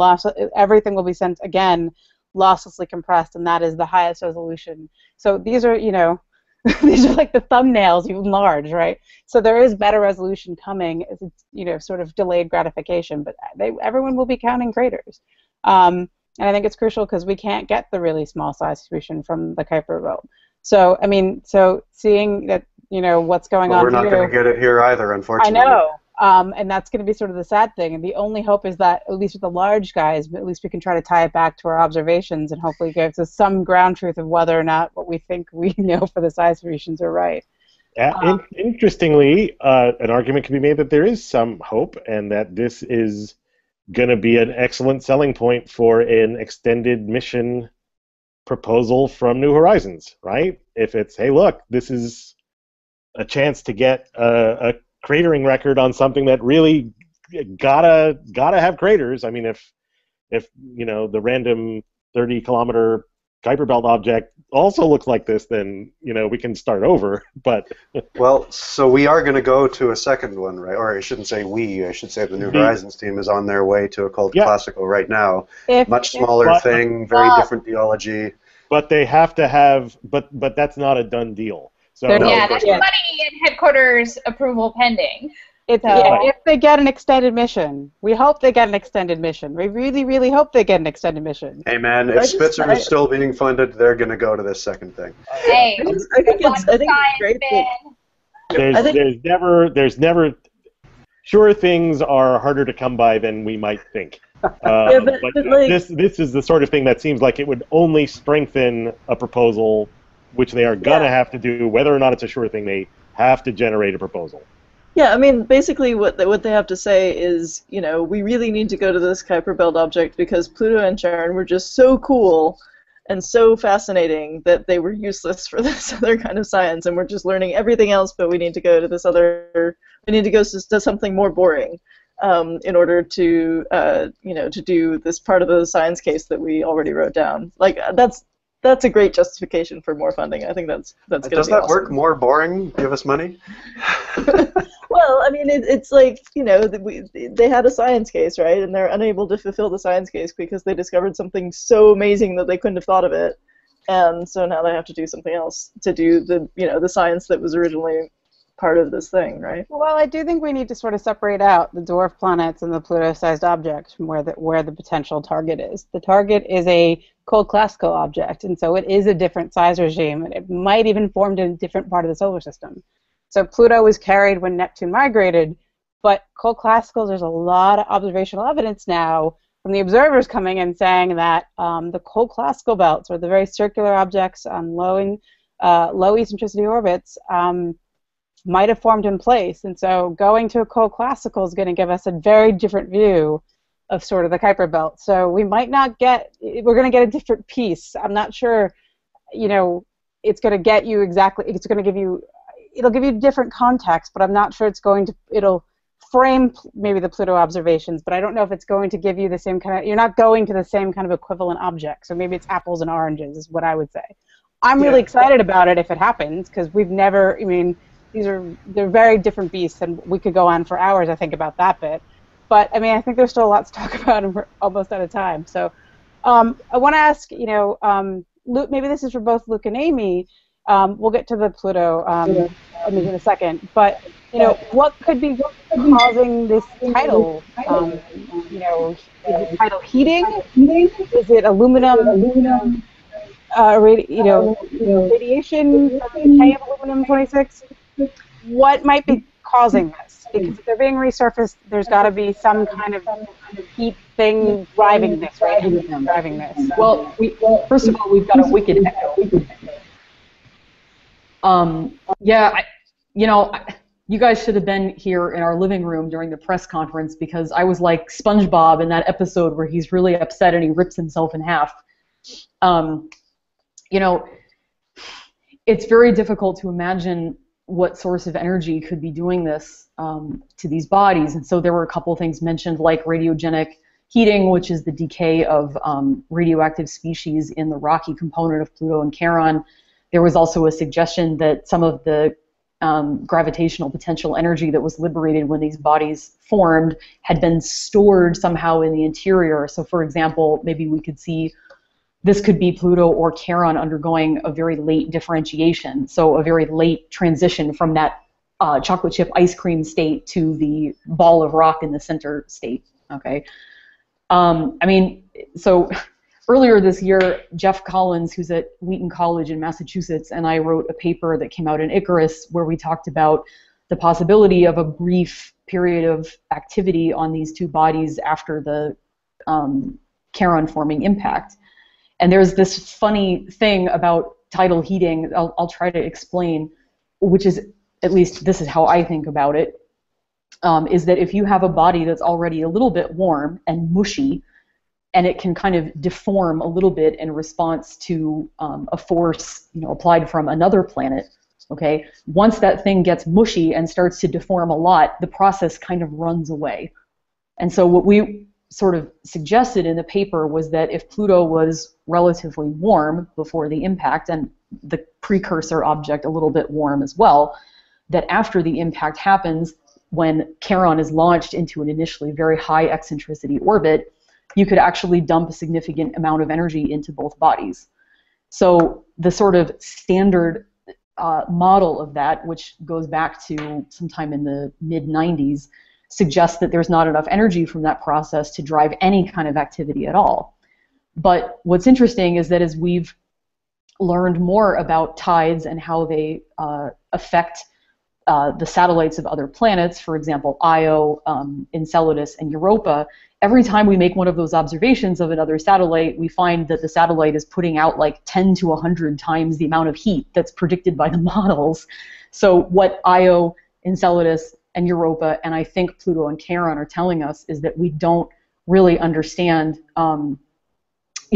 everything will be sent again, losslessly compressed, and that is the highest resolution. So these are, these are like the thumbnails, even large, right? So there is better resolution coming. It's, sort of delayed gratification, but everyone will be counting craters. And I think it's crucial because we can't get the really small size distribution from the Kuiper Belt. So, I mean, so seeing that, what's going on here. We're not going to get it here either, unfortunately. I know. And that's going to be sort of the sad thing. And the only hope is that, at least with the large guys, at least we can try to tie it back to our observations and hopefully give us some ground truth of whether or not what we think we know for the size regions are right. Interestingly, an argument can be made that there is some hope and that this is going to be an excellent selling point for an extended mission proposal from New Horizons, right? If it's, hey, look, this is a chance to get a cratering record on something that really gotta have craters. I mean, if the random 30-kilometer Kuiper Belt object also looks like this, then we can start over. But well, so we are going to go to a second one, right? Or I shouldn't say we. I should say the New Horizons team is on their way to a cold classical right now. Much smaller thing, very different geology. But they have to have. But that's not a done deal. So, yeah, there's money in headquarters approval pending. It's, if they get an extended mission. We hope they get an extended mission. We really, really hope they get an extended mission. Hey, man, if Spitzer is still being funded, they're going to go to this second thing. Hey, I think it's great. There's never... Sure things are harder to come by than we might think. But like, this is the sort of thing that seems like it would only strengthen a proposal, which they are going to have to do, whether or not it's a sure thing. They have to generate a proposal. Yeah, I mean, basically what they have to say is, you know, we really need to go to this Kuiper Belt object because Pluto and Charon were just so cool and so fascinating that they were useless for this other kind of science, and we're just learning everything else, but we need to go to this other, we need to go to something more boring in order to, you know, to do this part of the science case that we already wrote down. Like, that's a great justification for more funding. I think that's going to be awesome. Does that work? More boring? Give us money? Well, I mean, it's like, you know, they had a science case, right? And they're unable to fulfill the science case because they discovered something so amazing that they couldn't have thought of it. And so now they have to do something else to do the, you know, the science that was originally part of this thing, right? Well, I do think we need to sort of separate out the dwarf planets and the Pluto-sized objects from where the potential target is. The target is a cold classical object, and so it is a different size regime, and it might even form a different part of the solar system. So Pluto was carried when Neptune migrated, but cold classical, there's a lot of observational evidence now from the observers coming and saying that the cold classical belts, or the very circular objects on low eccentricity orbits, might have formed in place, and so going to a cold classical is going to give us a very different view of sort of the Kuiper Belt. So we might not get, we're going to get a different piece. I'm not sure, you know, it's going to get you exactly, it's going to give you, it'll give you different context, but I'm not sure it's going to, it'll frame maybe the Pluto observations, but I don't know if it's going to give you the same kind of, you're not going to the same kind of equivalent object, so maybe it's apples and oranges is what I would say. I'm really excited about it if it happens, because we've never, I mean, they're very different beasts, and we could go on for hours, I think, about that bit. But, I mean, I think there's still a lot to talk about, and we're almost out of time. So I want to ask, you know, Luke, maybe this is for both Luke and Amy. We'll get to the Pluto in a second. But, you know, what could be causing this tidal, you know, is it tidal heating? Is it aluminum? Radiation, decay of aluminum-26, what might be causing this? Because if they're being resurfaced, there's got to be some kind of heat thing driving this, right? Driving this. Well, first of all, we've got a wicked echo. You guys should have been here in our living room during the press conference, because I was like SpongeBob in that episode where he's really upset and he rips himself in half. You know, it's very difficult to imagine what source of energy could be doing this to these bodies, and so there were a couple things mentioned, like radiogenic heating, which is the decay of radioactive species in the rocky component of Pluto and Charon. There was also a suggestion that some of the gravitational potential energy that was liberated when these bodies formed had been stored somehow in the interior. So, for example, maybe we could see this could be Pluto or Charon undergoing a very late differentiation, so a very late transition from that chocolate chip ice cream state to the ball of rock in the center state. Okay, I mean, so earlier this year, Jeff Collins, who's at Wheaton College in Massachusetts, and I wrote a paper that came out in Icarus where we talked about the possibility of a brief period of activity on these two bodies after the Charon-forming impact. And there's this funny thing about tidal heating I'll try to explain, which is, at least this is how I think about it, is that if you have a body that's already a little bit warm and mushy, and it can kind of deform a little bit in response to a force, you know, applied from another planet, okay, once that thing gets mushy and starts to deform a lot, the process kind of runs away. And so what we sort of suggested in the paper was that if Pluto was relatively warm before the impact, and the precursor object a little bit warm as well, that after the impact happens, when Charon is launched into an initially very high eccentricity orbit, you could actually dump a significant amount of energy into both bodies. So the sort of standard model of that, which goes back to sometime in the mid-90s, suggests that there's not enough energy from that process to drive any kind of activity at all. But what's interesting is that as we've learned more about tides and how they affect the satellites of other planets, for example, Io, Enceladus, and Europa, every time we make one of those observations of another satellite, we find that the satellite is putting out like 10 to 100 times the amount of heat that's predicted by the models. So what Io, Enceladus, and Europa, and I think Pluto and Charon are telling us is that we don't really understand you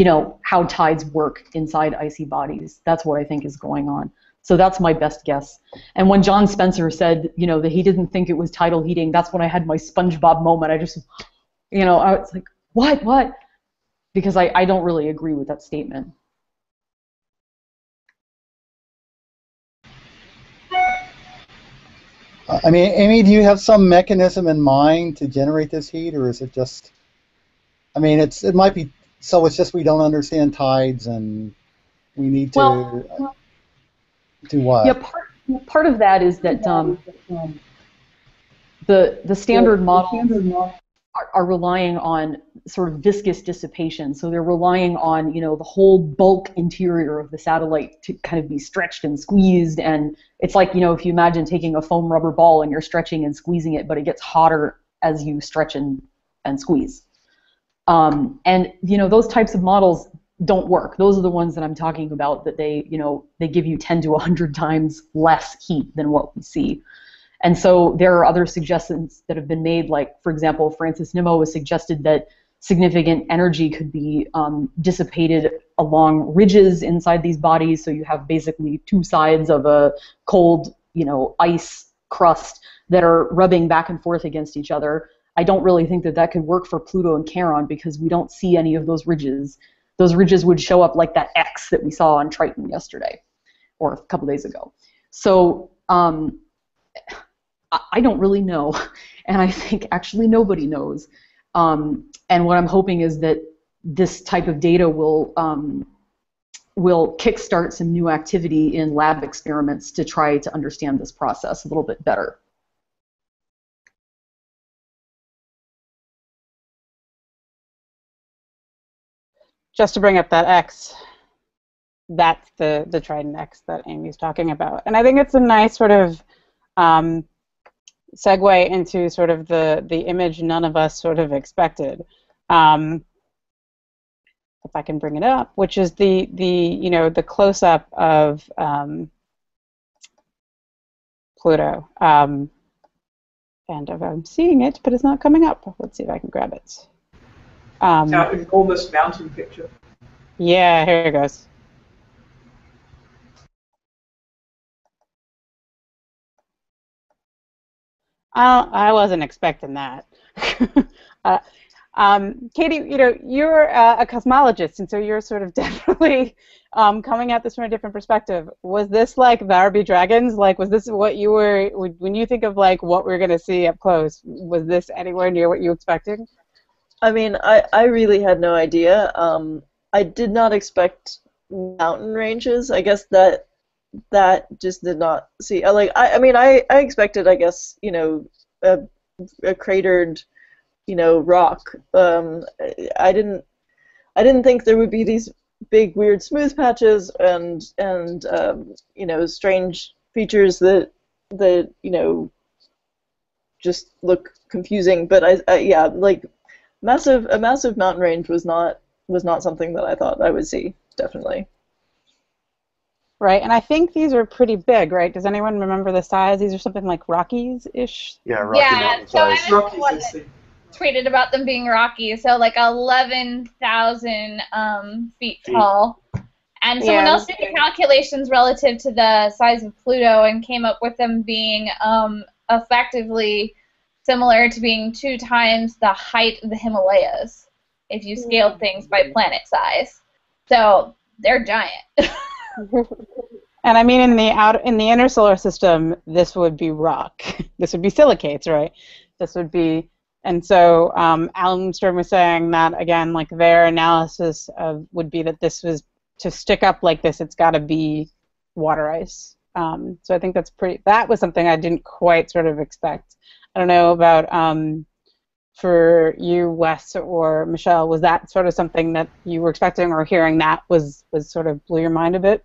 know, how tides work inside icy bodies. That's what I think is going on. So that's my best guess. And when John Spencer said, you know, that he didn't think it was tidal heating, that's when I had my SpongeBob moment. I just, you know, I was like, what? Because I don't really agree with that statement. I mean, Amy, do you have some mechanism in mind to generate this heat, or is it just, I mean, it might be, so it's just we don't understand tides and we need to... Well, do what? Yeah, part of that is that the standard models are relying on sort of viscous dissipation. So they're relying on, you know, the whole bulk interior of the satellite to kind of be stretched and squeezed. And it's like, you know, if you imagine taking a foam rubber ball and you're stretching and squeezing it, but it gets hotter as you stretch and squeeze. And, you know, those types of models don't work. Those are the ones that I'm talking about, that they, you know, they give you 10 to 100 times less heat than what we see. And so there are other suggestions that have been made, like, for example, Francis Nimmo has suggested that significant energy could be dissipated along ridges inside these bodies, so you have basically two sides of a cold, you know, ice crust that are rubbing back and forth against each other. I don't really think that that could work for Pluto and Charon because we don't see any of those ridges. Those ridges would show up like that X that we saw on Triton yesterday, or a couple days ago. So I don't really know, and I think actually nobody knows. And what I'm hoping is that this type of data will kickstart some new activity in lab experiments to try to understand this process a little bit better. Just to bring up that X, that's the Triton X that Amy's talking about. And I think it's a nice sort of segue into sort of the image none of us sort of expected. If I can bring it up, which is the you know, the close-up of Pluto. And I'm seeing it, but it's not coming up. Let's see if I can grab it. We call this mountain picture. Yeah, here it goes. I wasn't expecting that. Katie, you know, you're a cosmologist, and so you're sort of definitely coming at this from a different perspective. Was this like There Be Dragons? Like, was this what you were, when you think of like what we're going to see up close, was this anywhere near what you expected? I mean, I really had no idea. I did not expect mountain ranges. I guess that just did not see. Like, I mean, I expected, I guess, you know, a cratered, you know, rock. I didn't think there would be these big weird smooth patches and you know, strange features that you know, just look confusing. But I yeah, like. A massive mountain range was not something that I thought I would see, definitely. Right, and I think these are pretty big, right? Does anyone remember the size? These are something like Rockies-ish? Yeah, Rocky Mountain size. Yeah, so I was the one that tweeted about them being rocky, so like 11,000 feet tall. And someone else did the calculations relative to the size of Pluto and came up with them being effectively similar to being 2 times the height of the Himalayas if you scaled things by planet size. So they're giant. And I mean, in the inner solar system, this would be rock. This would be silicates, right? This would be, and so Alan Stern was saying that again, like their analysis would be that this was to stick up like this. It's got to be water ice. So I think that's pretty. That was something I didn't quite sort of expect. I don't know about for you, Wes or Michelle. Was that sort of something that you were expecting, or hearing that was sort of blew your mind a bit?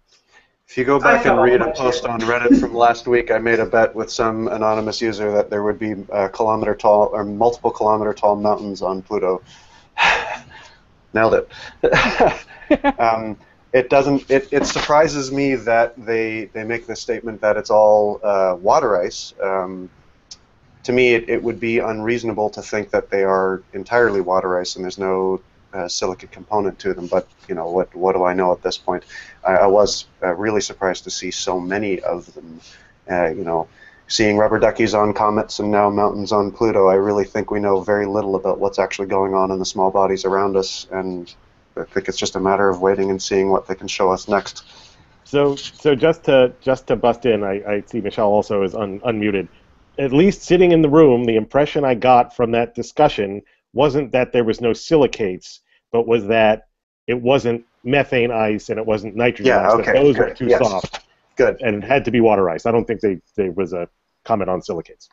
If you go back and read a post on Reddit from last week, I made a bet with some anonymous user that there would be kilometer-tall or multiple-kilometer-tall mountains on Pluto. Nailed it. It doesn't. It surprises me that they make this statement that it's all water ice. To me, it would be unreasonable to think that they are entirely water ice and there's no silicate component to them, but you know, what do I know at this point? I was really surprised to see so many of them. You know, seeing rubber duckies on comets and now mountains on Pluto, I really think we know very little about what's actually going on in the small bodies around us, and I think it's just a matter of waiting and seeing what they can show us next. So just to bust in, I see Michelle also is unmuted. At least sitting in the room, the impression I got from that discussion wasn't that there was no silicates, but was that it wasn't methane ice and it wasn't nitrogen ice. Okay, that those were too soft. Good. And it had to be water ice. I don't think there was a comment on silicates.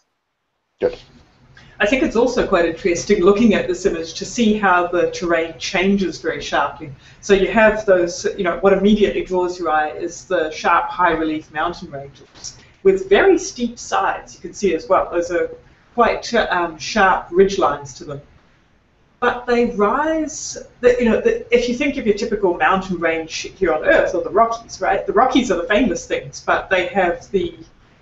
Good. I think it's also quite interesting looking at this image to see how the terrain changes very sharply. So you have those, you know, what immediately draws your eye is the sharp high relief mountain ranges with very steep sides. You can see as well, those are quite sharp ridge lines to them. But they rise, you know, if you think of your typical mountain range here on Earth, or the Rockies, right? The Rockies are the famous things, but they have the,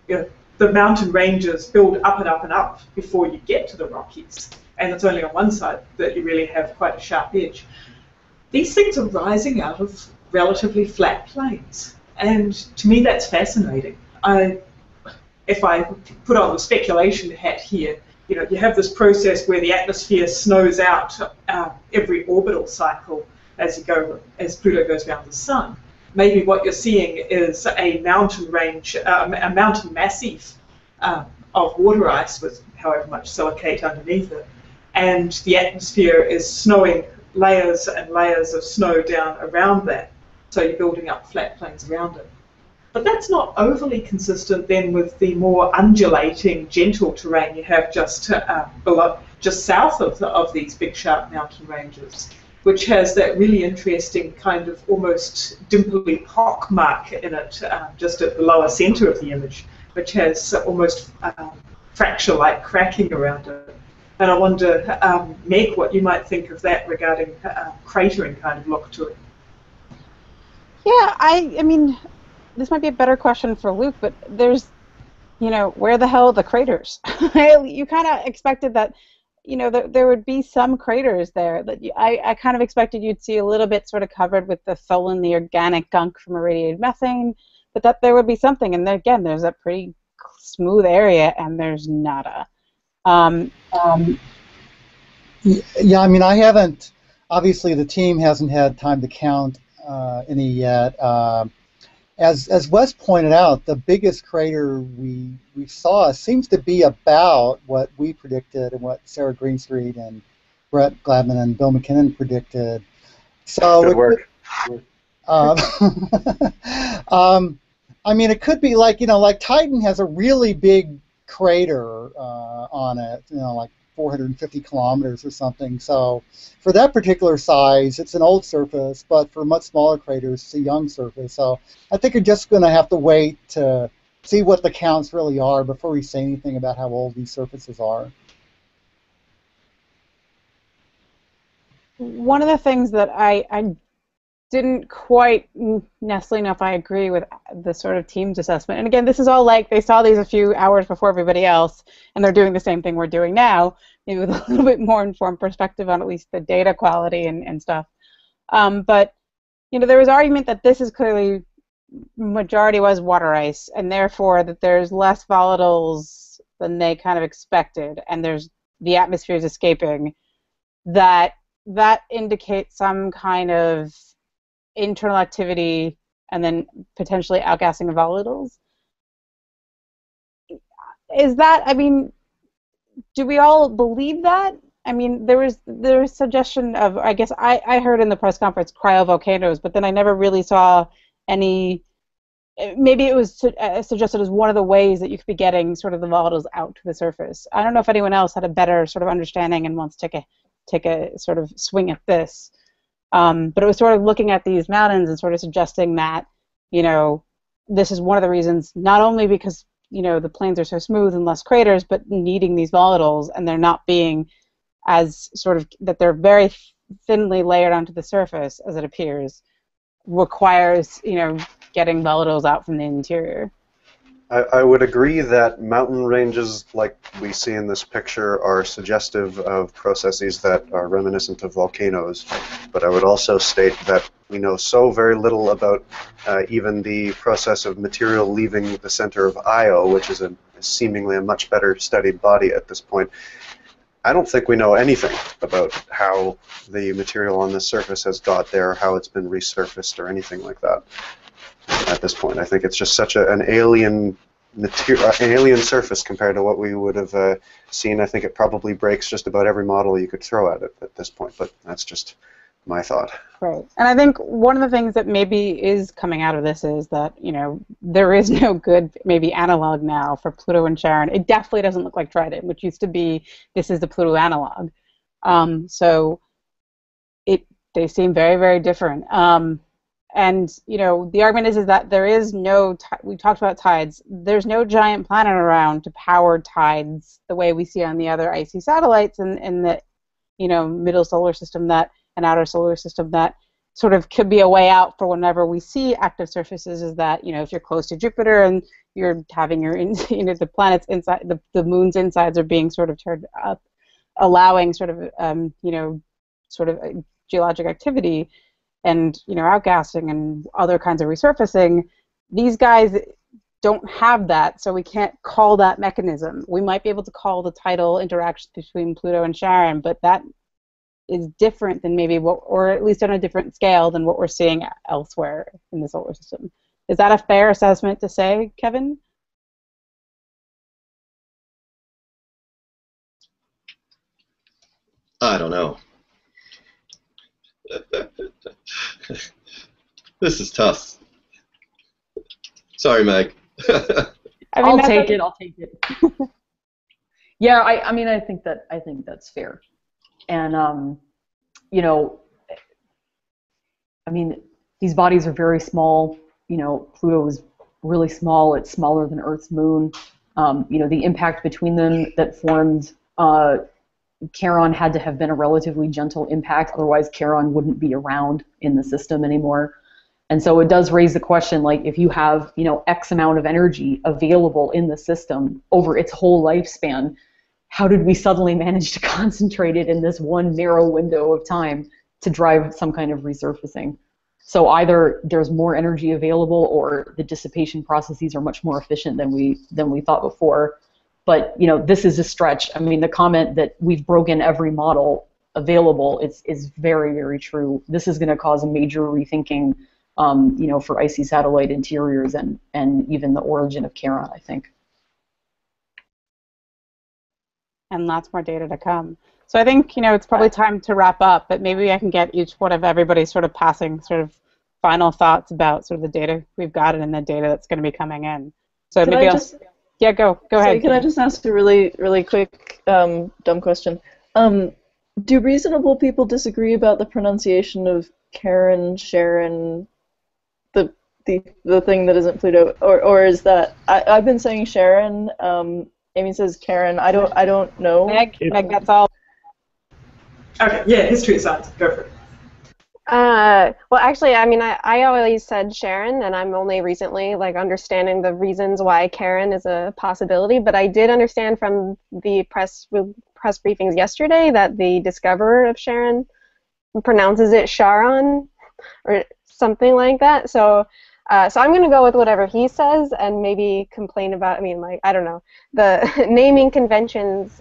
you know, the mountain ranges build up and up and up before you get to the Rockies. And it's only on one side that you really have quite a sharp edge. These things are rising out of relatively flat plains. And to me, that's fascinating. If I put on the speculation hat here, you know, you have this process where the atmosphere snows out every orbital cycle as Pluto goes around the Sun. Maybe what you're seeing is a mountain range, a mountain massif of water ice with however much silicate underneath it, and the atmosphere is snowing layers and layers of snow down around that. So you're building up flat plains around it. But that's not overly consistent then with the more undulating, gentle terrain you have just south of these big sharp mountain ranges, which has that really interesting kind of almost dimply pock mark in it, just at the lower centre of the image, which has almost fracture-like cracking around it. And I wonder, Meg, what you might think of that regarding cratering kind of look to it. Yeah, I mean, this might be a better question for Luke, but there's, you know, where the hell are the craters? You kind of expected that, you know, there would be some craters there. That I kind of expected you'd see a little bit sort of covered with the tholin, the organic gunk from irradiated methane, but that there would be something. And then again, there's that pretty smooth area, and there's nada. Yeah, I mean, I haven't. Obviously, the team hasn't had time to count any yet. As Wes pointed out, the biggest crater we saw seems to be about what we predicted and what Sarah Greenstreet and Brett Gladman and Bill McKinnon predicted. So good work. I mean, it could be like, you know, like Titan has a really big crater on it, you know, like 450 kilometers or something. So for that particular size, it's an old surface, but for much smaller craters, it's a young surface. So I think you're just going to have to wait to see what the counts really are before we say anything about how old these surfaces are. One of the things that I didn't quite necessarily know if I agree with the sort of team's assessment. And again, this is all like they saw these a few hours before everybody else, and they're doing the same thing we're doing now, maybe with a little bit more informed perspective on at least the data quality and stuff. But you know, there was argument that this is clearly majority was water ice, and therefore that there's less volatiles than they kind of expected, and there's the atmosphere is escaping. That indicates some kind of internal activity and then potentially outgassing of volatiles. Is that, I mean, do we all believe that? I mean, there was suggestion of, I guess I heard in the press conference cryovolcanoes, but then I never really saw any maybe it was suggested as one of the ways that you could be getting sort of the volatiles out to the surface. I don't know if anyone else had a better sort of understanding and wants to take a sort of swing at this. But it was sort of looking at these mountains and sort of suggesting that, you know, this is one of the reasons, not only because, you know, the plains are so smooth and less craters, but needing these volatiles, and they're not being as sort of, that they're very thinly layered onto the surface, as it appears, requires, you know, getting volatiles out from the interior. I would agree that mountain ranges like we see in this picture are suggestive of processes that are reminiscent of volcanoes, but I would also state that we know so very little about even the process of material leaving the center of Io, which is a seemingly a much better studied body at this point. I don't think we know anything about how the material on the surface has got there, how it's been resurfaced, or anything like that. At this point, I think it's just such an alien material, alien surface compared to what we would have seen. I think it probably breaks just about every model you could throw at it at this point, but that's just my thought. Right, and I think one of the things that maybe is coming out of this is that, you know, there is no good maybe analog now for Pluto and Charon. It definitely doesn't look like Triton, which used to be this is the Pluto analog. So they seem very, very different. And, you know, the argument is that there is no, we talked about tides, there's no giant planet around to power tides the way we see on the other icy satellites in the, you know, middle solar system that, and outer solar system that sort of could be a way out for whenever we see active surfaces is that, you know, if you're close to Jupiter and you're having your, you know, the planets inside, the moon's insides are being sort of turned up, allowing sort of, you know, sort of geologic activity, and, you know, outgassing and other kinds of resurfacing, these guys don't have that, so we can't call that mechanism. We might be able to call the tidal interactions between Pluto and Charon, but that is different than maybe what, or at least on a different scale than what we're seeing elsewhere in the solar system. Is that a fair assessment to say, Kevin? I don't know. This is tough. Sorry, Meg. I'll take it. Yeah, I mean, I think that's fair. And you know, I mean, these bodies are very small. You know, Pluto is really small. It's smaller than Earth's moon. You know, the impact between them that formed Charon had to have been a relatively gentle impact, otherwise Charon wouldn't be around in the system anymore. And so it does raise the question, like, if you have, you know, X amount of energy available in the system over its whole lifespan, how did we suddenly manage to concentrate it in this one narrow window of time to drive some kind of resurfacing? So either there's more energy available, or the dissipation processes are much more efficient than we thought before. But, you know, this is a stretch. I mean, the comment that we've broken every model available is very, very true. This is going to cause a major rethinking, you know, for icy satellite interiors and even the origin of Charon, I think. And lots more data to come. So I think, you know, it's probably time to wrap up, but maybe I can get each one of everybody's sort of passing sort of final thoughts about sort of the data we've gotten and the data that's going to be coming in. So maybe I'll... Yeah, go ahead. So can I just ask a really, really quick, dumb question? Do reasonable people disagree about the pronunciation of Charon, Charon, the thing that isn't Pluto, or is that I've been saying Charon? Amy says Charon. I don't know. Meg, that's all. Okay. Yeah, history aside, go for it. Well, actually, I mean, I always said Charon, and I'm only recently, like, understanding the reasons why Charon is a possibility, but I did understand from the press briefings yesterday that the discoverer of Charon pronounces it Charon, or something like that, so I'm going to go with whatever he says, and maybe complain about, I mean, like, I don't know, the naming conventions.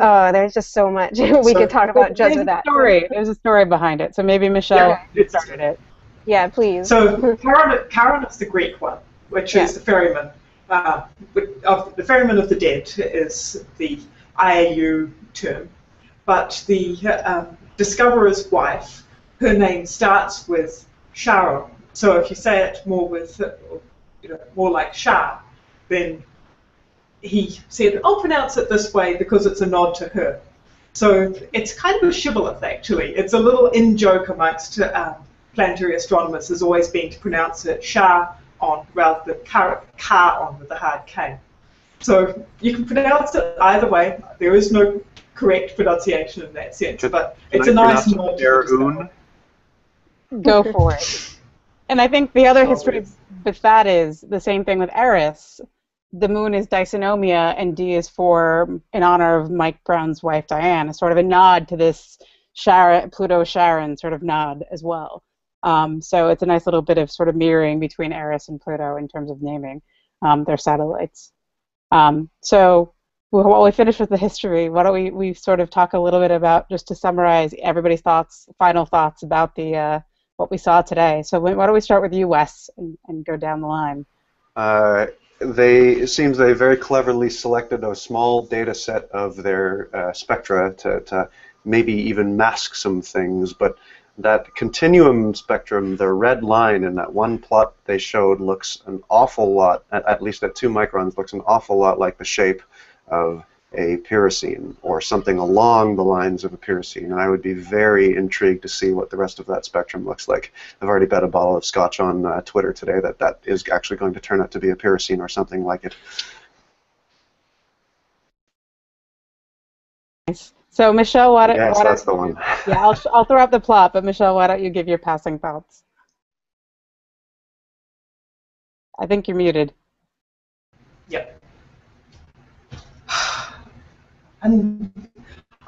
Oh, there's just so much we could talk about just with that. There's a story behind it, so maybe Michelle started it. Yeah, please. So Charon is the Greek one, which is the ferryman. The ferryman of the dead is the IAU term. But the discoverer's wife, her name starts with Charon, So if you say it more with, you know, more like Shah, then he said, I'll pronounce it this way because it's a nod to her. So it's kind of a shibboleth, actually. It's a little in-joke amongst planetary astronomers has always been to pronounce it Shah on rather than Ka on with the hard K. So you can pronounce it either way. There is no correct pronunciation in that sense, but it's a nice nod. Go for it. And I think the other history with that is the same thing with Eris. The moon is Dysautonomia, and D is for, in honor of Mike Brown's wife, Diane, sort of a nod to this Pluto-Charon sort of nod as well. So it's a nice little bit of sort of mirroring between Eris and Pluto in terms of naming their satellites. So while we finish with the history, why don't we sort of talk a little bit about, just to summarize everybody's thoughts, final thoughts about the what we saw today. So why don't we start with you, Wes, and go down the line. It seems they very cleverly selected a small data set of their spectra to maybe even mask some things, but that continuum spectrum, the red line in that one plot they showed looks an awful lot, at least at 2 microns, looks an awful lot like the shape of a Pyrazine or something along the lines of a Pyrazine, and I would be very intrigued to see what the rest of that spectrum looks like. I've already bet a bottle of scotch on Twitter today that that is actually going to turn out to be a Pyrazine or something like it. Nice. So Michelle, why don't you... Yes, that's the one. Yeah, I'll throw out the plot, but Michelle, why don't you give your passing thoughts? I think you're muted. Yep. And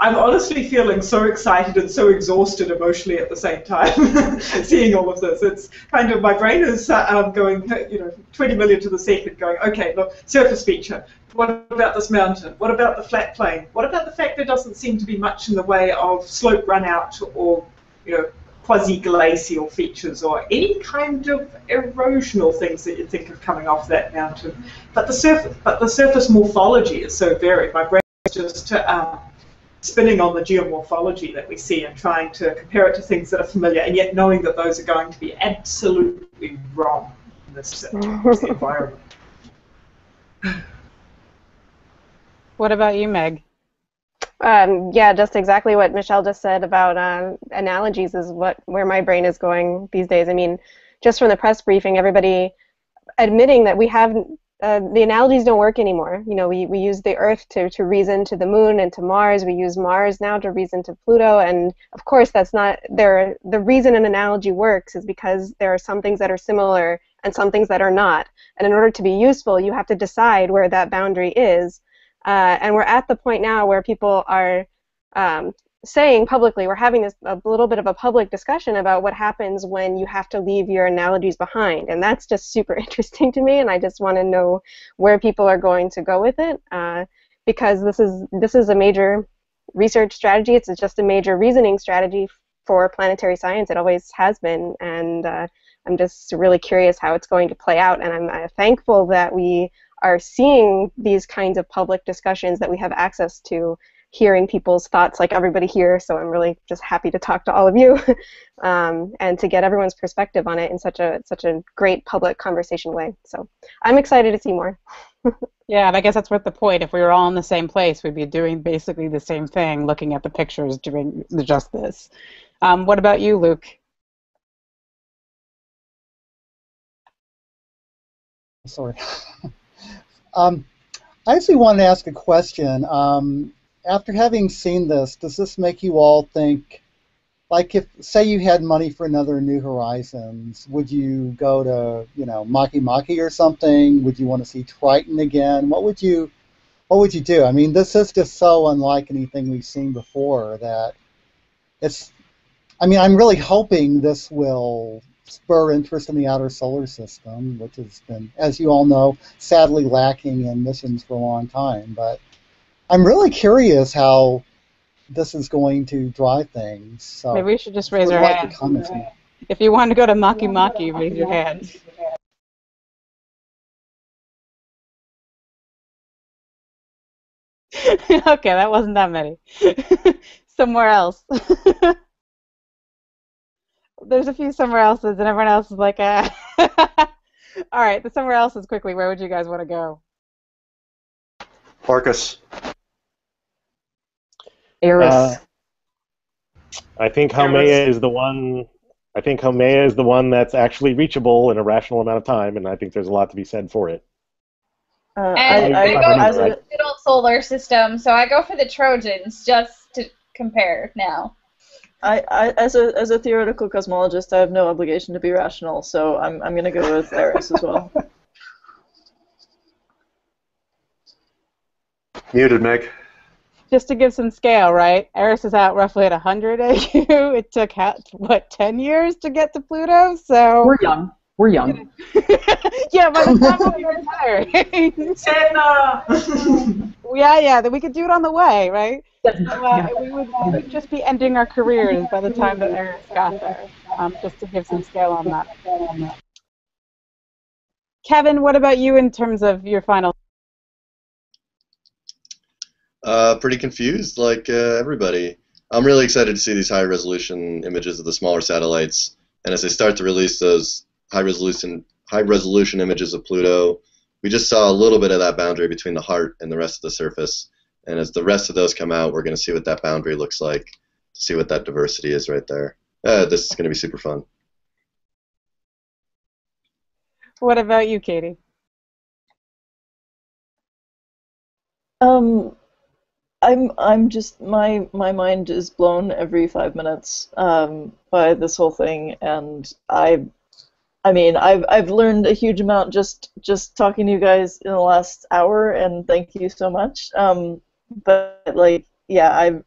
I'm honestly feeling so excited and so exhausted emotionally at the same time, seeing all of this. It's kind of, my brain is going, you know, 20 million to the second, going, okay, look, surface feature. What about this mountain? What about the flat plain? What about the fact there doesn't seem to be much in the way of slope runout or, you know, quasi-glacial features or any kind of erosional things that you think of coming off that mountain? But the surface morphology is so varied. My brain just spinning on the geomorphology that we see and trying to compare it to things that are familiar, and yet knowing that those are going to be absolutely wrong in this environment. What about you, Meg? Yeah, just exactly what Michelle just said about analogies is where my brain is going these days. I mean, just from the press briefing, everybody admitting that we have... the analogies don't work anymore. You know, we use the Earth to reason to the Moon and to Mars. We use Mars now to reason to Pluto, and of course that's not... the reason an analogy works is because there are some things that are similar and some things that are not. And in order to be useful, you have to decide where that boundary is. And we're at the point now where people are saying publicly, we're having this a little bit of a public discussion about what happens when you have to leave your analogies behind, and that's just super interesting to me, and I just want to know where people are going to go with it, because this is a major research strategy. It's just a major reasoning strategy for planetary science. It always has been, and I'm just really curious how it's going to play out, and I'm thankful that we are seeing these kinds of public discussions, that we have access to hearing people's thoughts like everybody here, so I'm really just happy to talk to all of you and to get everyone's perspective on it in such a great public conversation way. So I'm excited to see more. Yeah, and I guess that's worth the point. If we were all in the same place, we'd be doing basically the same thing, looking at the pictures, doing just this. What about you, Luke? Sorry. I actually wanted to ask a question. After having seen this, does this make you all think, like, if, say, you had money for another New Horizons, would you go to, you know, Maki or something? Would you want to see Triton again? What would you do? I mean, this is just so unlike anything we've seen before that it's... I mean, I'm really hoping this will spur interest in the outer solar system, which has been, as you all know, sadly lacking in missions for a long time, but I'm really curious how this is going to drive things. So maybe we should just raise our hand. If you want to go to Maki, raise your hand. Okay, that wasn't that many. Somewhere else. There's a few somewhere else's, and everyone else is like, All right, the somewhere else's quickly. Where would you guys want to go? Arcus. Eris. I think Haumea is the one. I think Haumea is the one that's actually reachable in a rational amount of time, and I think there's a lot to be said for it. And I go to the middle solar system, so I go for the Trojans just to compare now. As a theoretical cosmologist, I have no obligation to be rational, so I'm going to go with Eris as well. Muted, Meg. Just to give some scale, right? Eris is out roughly at 100 AU. It took, what, 10 years to get to Pluto? So we're young. We're young. Yeah, by the time we retire. Yeah, that we could do it on the way, right? So, we would just be ending our careers by the time that Eris got there, just to give some scale on that. Kevin, what about you in terms of your final? Pretty confused, like everybody. I'm really excited to see these high-resolution images of the smaller satellites, and as they start to release those high resolution images of Pluto. We just saw a little bit of that boundary between the heart and the rest of the surface, and as the rest of those come out, we're going to see what that boundary looks like, see what that diversity is right there. This is going to be super fun. What about you, Katie? I'm just my mind is blown every 5 minutes by this whole thing, and I mean, I've learned a huge amount just talking to you guys in the last hour, and thank you so much. But like, yeah,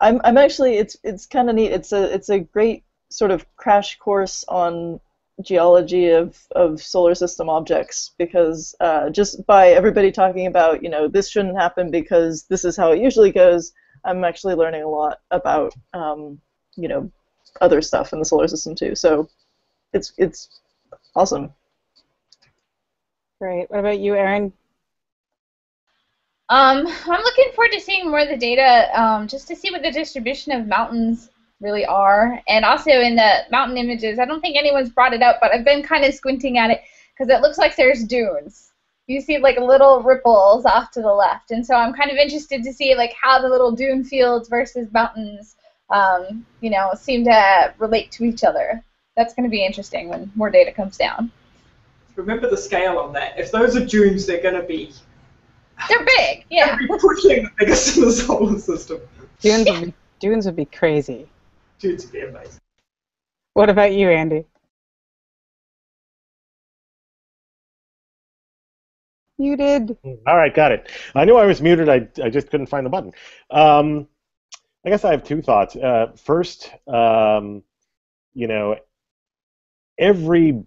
I'm actually it's kind of neat. It's a great sort of crash course on geology of solar system objects, because just by everybody talking about, you know, this shouldn't happen because this is how it usually goes, I'm actually learning a lot about you know, other stuff in the solar system too. So it's awesome. Great. What about you, Erin? I'm looking forward to seeing more of the data, just to see what the distribution of mountains really are. And also in the mountain images, I don't think anyone's brought it up, but I've been kind of squinting at it because it looks like there's dunes. You see like little ripples off to the left, and so I'm kind of interested to see like how the little dune fields versus mountains, you know, seem to relate to each other. That's going to be interesting when more data comes down. Remember the scale on that. If those are dunes, they're going to be... They're big, yeah. They're pushing the biggest in the solar system. Dunes, yeah. Dunes would be crazy. Dunes would be amazing. What about you, Andy? Muted. All right, got it. I knew I was muted. I just couldn't find the button. I guess I have two thoughts. First, you know, every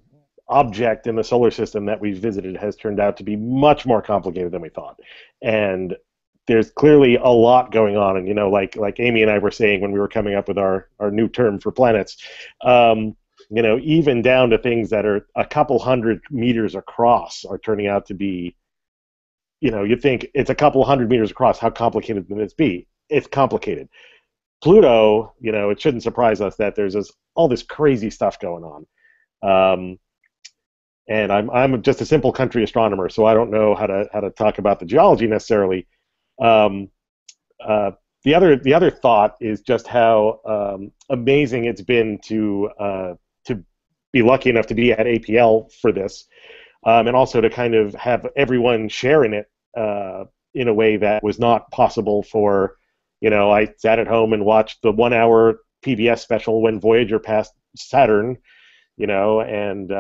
object in the solar system that we've visited has turned out to be much more complicated than we thought. And there's clearly a lot going on. And, you know, like Amy and I were saying when we were coming up with our new term for planets, you know, even down to things that are a couple hundred meters across are turning out to be, you know, you think it's a couple hundred meters across. How complicated can this be? It's complicated. Pluto, you know, it shouldn't surprise us that there's all this crazy stuff going on. And I'm just a simple country astronomer, so I don't know how to talk about the geology necessarily. The other thought is just how amazing it's been to be lucky enough to be at APL for this, and also to kind of have everyone share in it in a way that was not possible for, you know, I sat at home and watched the 1 hour PBS special when Voyager passed Saturn, you know, and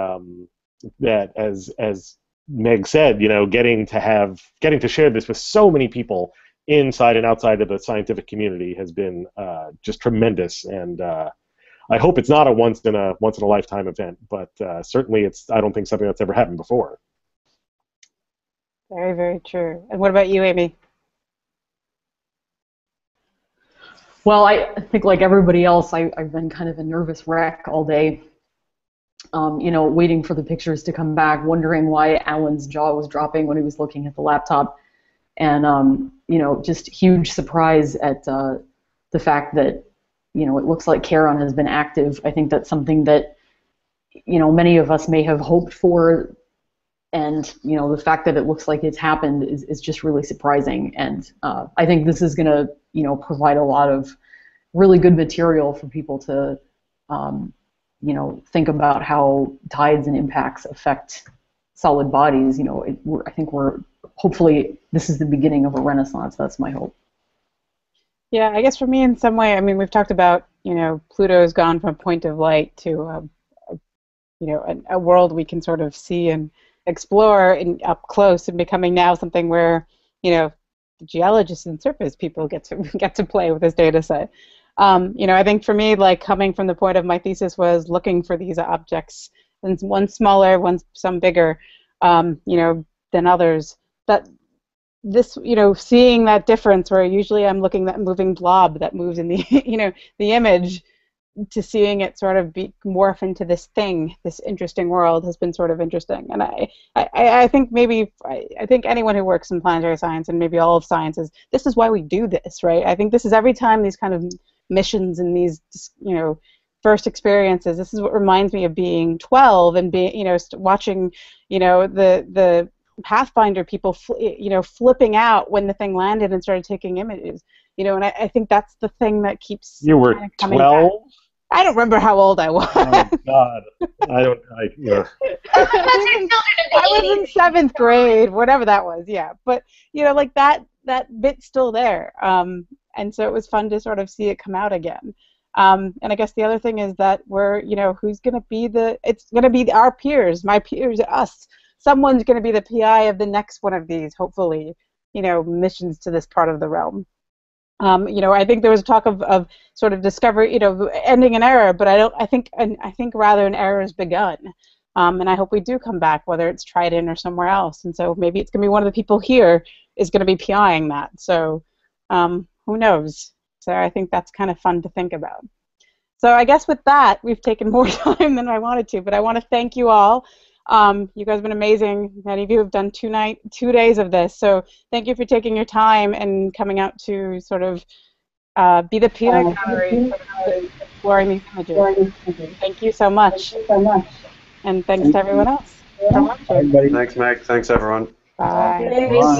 that as Meg said, you know, getting to share this with so many people inside and outside of the scientific community has been just tremendous, and I hope it's not a once in a lifetime event, but certainly it's, I don't think, something that's ever happened before. Very, very true. And what about you, Amy? Well, I think like everybody else, I've been kind of a nervous wreck all day. You know, waiting for the pictures to come back, wondering why Alan's jaw was dropping when he was looking at the laptop, and you know, just huge surprise at the fact that you know, it looks like Charon has been active. I think that's something that, you know, many of us may have hoped for, and, you know, the fact that it looks like it's happened is just really surprising. And I think this is going to, you know, provide a lot of really good material for people to, you know, think about how tides and impacts affect solid bodies. You know, I think we're, hopefully, this is the beginning of a renaissance. That's my hope. Yeah, I guess for me, in some way, I mean, we've talked about, you know, Pluto's gone from a point of light to, you know, a world we can sort of see and explore and up close, and becoming now something where, you know, the geologists and surface people get to play with this data set. You know, I think for me, like, coming from the point of my thesis was looking for these objects, and one smaller, some bigger, you know, than others. That this, you know, seeing that difference where usually I'm looking at that moving blob that moves in the, you know, the image, to seeing it sort of morph into this thing, this interesting world, has been sort of interesting. And I think maybe, I think anyone who works in planetary science, and maybe all of science, is, this is why we do this, right? I think this is, every time these kind of missions and these, you know, first experiences, this is what reminds me of being 12 and being, you know, watching, you know, the Pathfinder people, you know, flipping out when the thing landed and started taking images. You know, and I think that's the thing that keeps. You were 12. I don't remember how old I was. Oh God, I don't. Yeah. I was in 7th grade, whatever that was. Yeah, but you know, like that bit's still there. And so it was fun to sort of see it come out again. And I guess the other thing is that we're, you know, who's going to be the? It's going to be our peers, my peers, us. Someone's going to be the PI of the next one of these, hopefully, you know, missions to this part of the realm. You know, I think there was talk of sort of discovery, you know, ending an era, but I don't. I think rather an era has begun, and I hope we do come back, whether it's Triton or somewhere else. And so maybe it's going to be one of the people here is going to be PIing that. So who knows? So I think that's kind of fun to think about. So I guess with that, we've taken more time than I wanted to, but I want to thank you all. You guys have been amazing. Many of you have done 2 days of this, so thank you for taking your time and coming out to sort of be the PI gallery for exploring these images. Thank you so much. Thank you so much. And thanks to everyone else. Yeah. Thanks, Meg. Thanks, everyone. Bye. Bye.